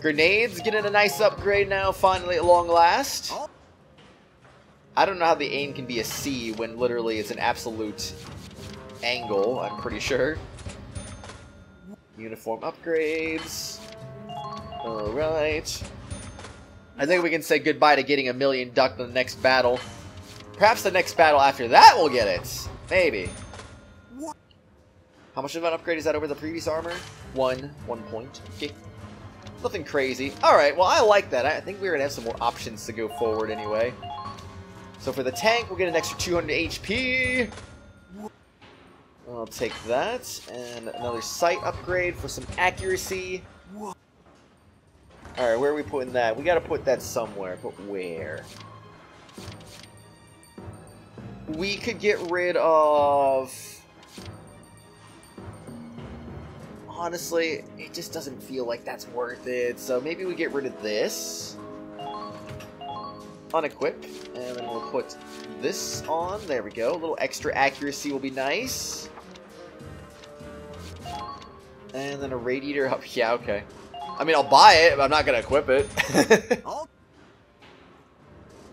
Grenades getting a nice upgrade now, finally, at long last. I don't know how the aim can be a C when literally it's an absolute angle, I'm pretty sure. Uniform upgrades. Alright. I think we can say goodbye to getting 1,000,000 duck in the next battle. Perhaps the next battle after that we'll get it. Maybe. How much of an upgrade is that over the previous armor? 1 point. Okay. Nothing crazy. Alright, well I like that. I think we're going to have some more options to go forward anyway. So for the tank, we'll get an extra 200 HP. I'll take that. And another sight upgrade for some accuracy. Alright, where are we putting that? We gotta put that somewhere, but where? We could get rid of... Honestly, it just doesn't feel like that's worth it, so maybe we get rid of this. Unequip, and then we'll put this on. There we go. A little extra accuracy will be nice. And then a radiator up. Yeah, okay. I mean, I'll buy it, but I'm not going to equip it.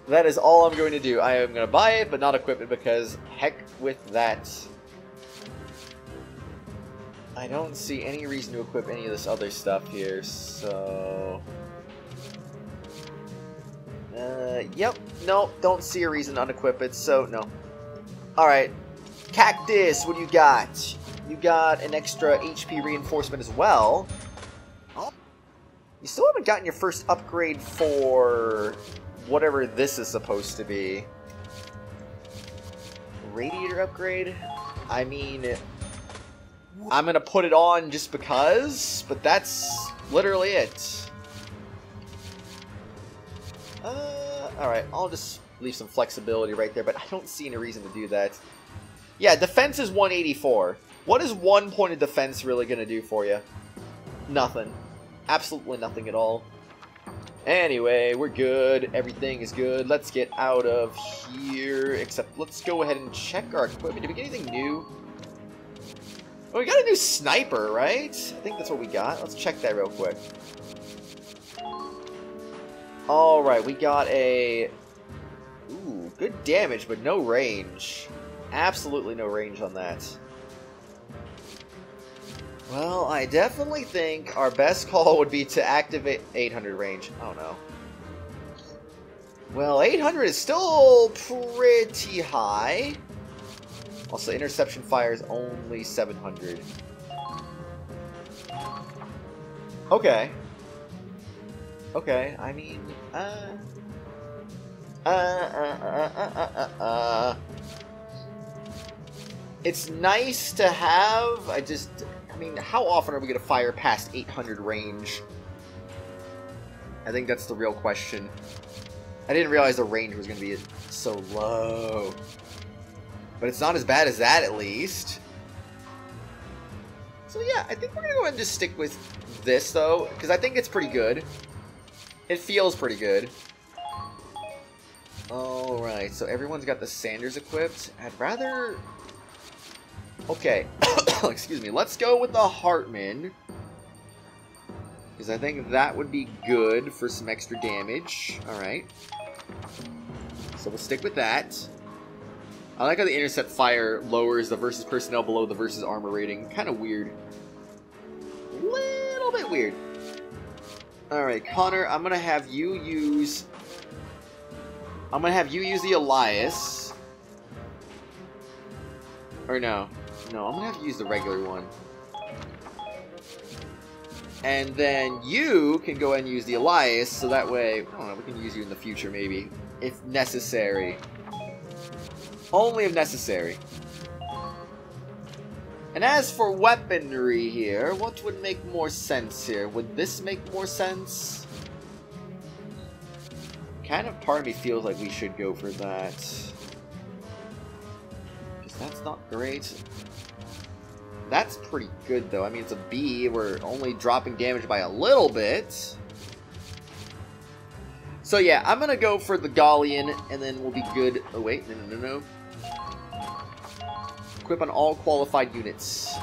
That is all I'm going to do. I am going to buy it, but not equip it, because heck with that. I don't see any reason to equip any of this other stuff here, so... yep, nope, don't see a reason to unequip it, so no. Alright, Cactus, what do you got? You got an extra HP reinforcement as well. You still haven't gotten your first upgrade for whatever this is supposed to be. Radiator upgrade? I mean, I'm gonna put it on just because, but that's literally it. Alright, I'll just leave some flexibility right there, but I don't see any reason to do that. Yeah, defense is 184. What is 1 point of defense really gonna do for you? Nothing. Absolutely nothing at all. Anyway, we're good. Everything is good. Let's get out of here, except let's go ahead and check our equipment. Did we get anything new? Oh, we got a new sniper, right? I think that's what we got. Let's check that real quick. Alright, we got a... Ooh, good damage, but no range. Absolutely no range on that. Well, I definitely think our best call would be to activate 800 range. Oh no. Well, 800 is still pretty high. Also, interception fire is only 700. Okay. Okay, I mean, It's nice to have, I mean, how often are we going to fire past 800 range? I think that's the real question. I didn't realize the range was going to be so low. But it's not as bad as that, at least. So yeah, I think we're going to go ahead and just stick with this, though, because I think it's pretty good. It feels pretty good. Alright, so everyone's got the Sanders equipped. I'd rather... Okay, excuse me, let's go with the Hartman, because I think that would be good for some extra damage. Alright, so we'll stick with that. I like how the intercept fire lowers the versus personnel below the versus armor rating. Kind of weird. Little bit weird. Alright, Connor, I'm going to have you use... I'm going to have you use the Elias. Or no. No, I'm going to have to use the regular one. And then you can go ahead and use the Elias, so that way, I don't know, we can use you in the future maybe. If necessary. Only if necessary. And as for weaponry here, what would make more sense here? Would this make more sense? Kind of part of me feels like we should go for that. That's not great. That's pretty good, though. I mean, it's a B. We're only dropping damage by a little bit. So, yeah, I'm going to go for the Ghalion, and then we'll be good. Oh, wait. No, no, no, no. Equip on all qualified units.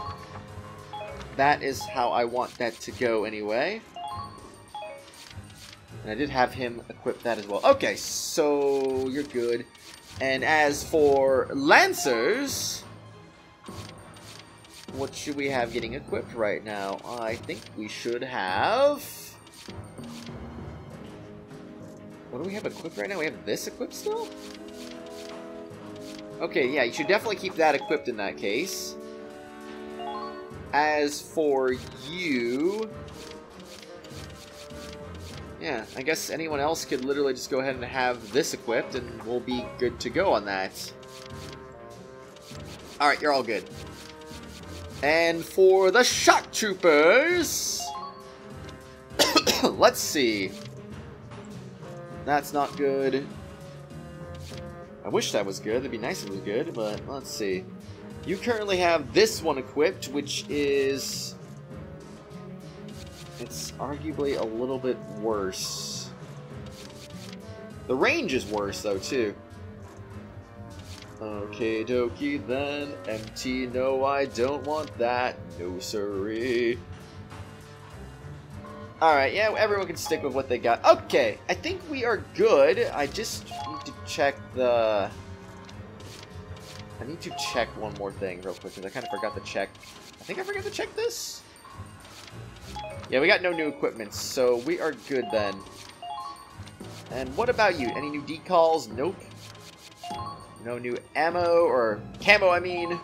That is how I want that to go, anyway. And I did have him equip that as well. Okay, so you're good. And as for Lancers, what should we have getting equipped right now? I think we should have... What do we have equipped right now? We have this equipped still? Okay, yeah, you should definitely keep that equipped in that case. As for you... Yeah, I guess anyone else could literally just go ahead and have this equipped, and we'll be good to go on that. Alright, you're all good. And for the shock troopers... Let's see. That's not good. I wish that was good. It'd be nice if it was good, but let's see. You currently have this one equipped, which is... It's arguably a little bit worse. The range is worse, though, too. Okay, dokie, then. MT, no, I don't want that. No, sorry. Alright, yeah, everyone can stick with what they got. Okay, I think we are good. I just need to check the... I need to check one more thing real quick, because I kind of forgot to check. I think I forgot to check this? Yeah, we got no new equipment, so we are good then. And what about you? Any new decals? Nope. No new ammo, or camo, I mean.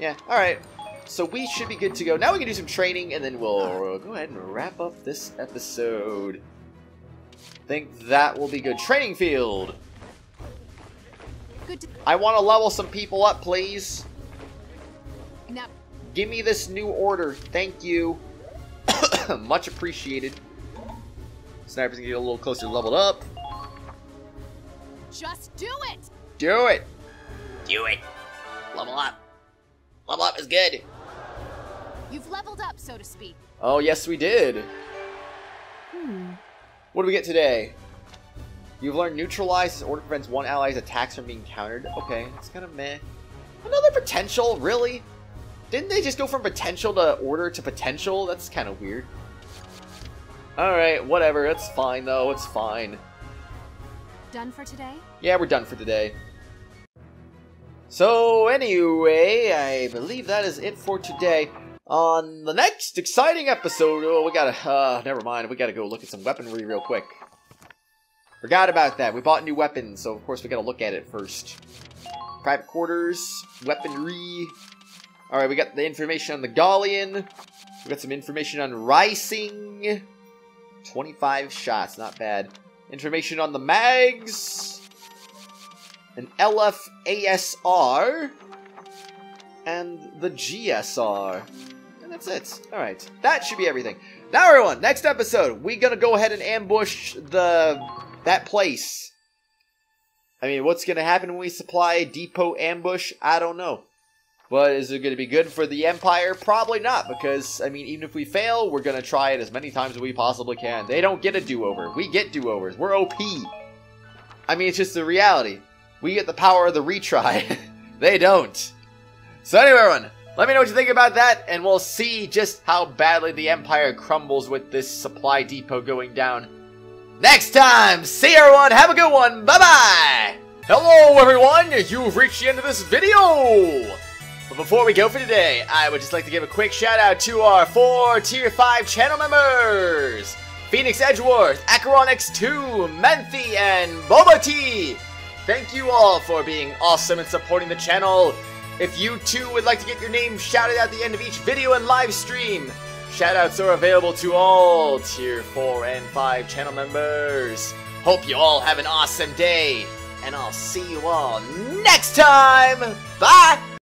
Yeah, alright. So we should be good to go. Now we can do some training, and then we'll go ahead and wrap up this episode. I think that will be good. Training field! Good. I want to level some people up, please. No. Give me this new order. Thank you. Much appreciated. Snipers can get a little closer leveled up. Just do it! Do it! Do it! Level up. Level up is good. You've leveled up, so to speak. Oh, yes, we did. What do we get today? You've learned Neutralize. This order prevents one ally's attacks from being countered. Okay, it's kind of meh. Another potential? Really? Didn't they just go from potential to order to potential? That's kind of weird. Alright, whatever. It's fine, though. It's fine. Done for today? Yeah, we're done for today. So, anyway, I believe that is it for today. On the next exciting episode... Oh, we gotta... never mind. We gotta go look at some weaponry real quick. Forgot about that. We bought new weapons, so of course we gotta look at it first. Private quarters. Weaponry. Alright, we got the information on the Ghalion. We got some information on Rising. 25 shots. Not bad. Information on the mags. An LFASR, and the GSR, and that's it. All right, that should be everything. Now, everyone, next episode, we're gonna go ahead and ambush that place. I mean, what's gonna happen when we supply a depot ambush? I don't know. But is it gonna be good for the Empire? Probably not, because, I mean, even if we fail, we're gonna try it as many times as we possibly can. They don't get a do-over. We get do-overs. We're OP. I mean, it's just the reality. We get the power of the retry. They don't. So anyway, everyone, let me know what you think about that, and we'll see just how badly the Empire crumbles with this supply depot going down next time. See you, everyone. Have a good one. Bye-bye. Hello, everyone. You've reached the end of this video. But before we go for today, I would just like to give a quick shout-out to our 4 Tier 5 channel members. Phoenix Edgeworth, Acheronix2, Menthe, and Boba T. Thank you all for being awesome and supporting the channel. If you too would like to get your name shouted out at the end of each video and live stream, shoutouts are available to all Tier 4 and 5 channel members. Hope you all have an awesome day, and I'll see you all next time. Bye!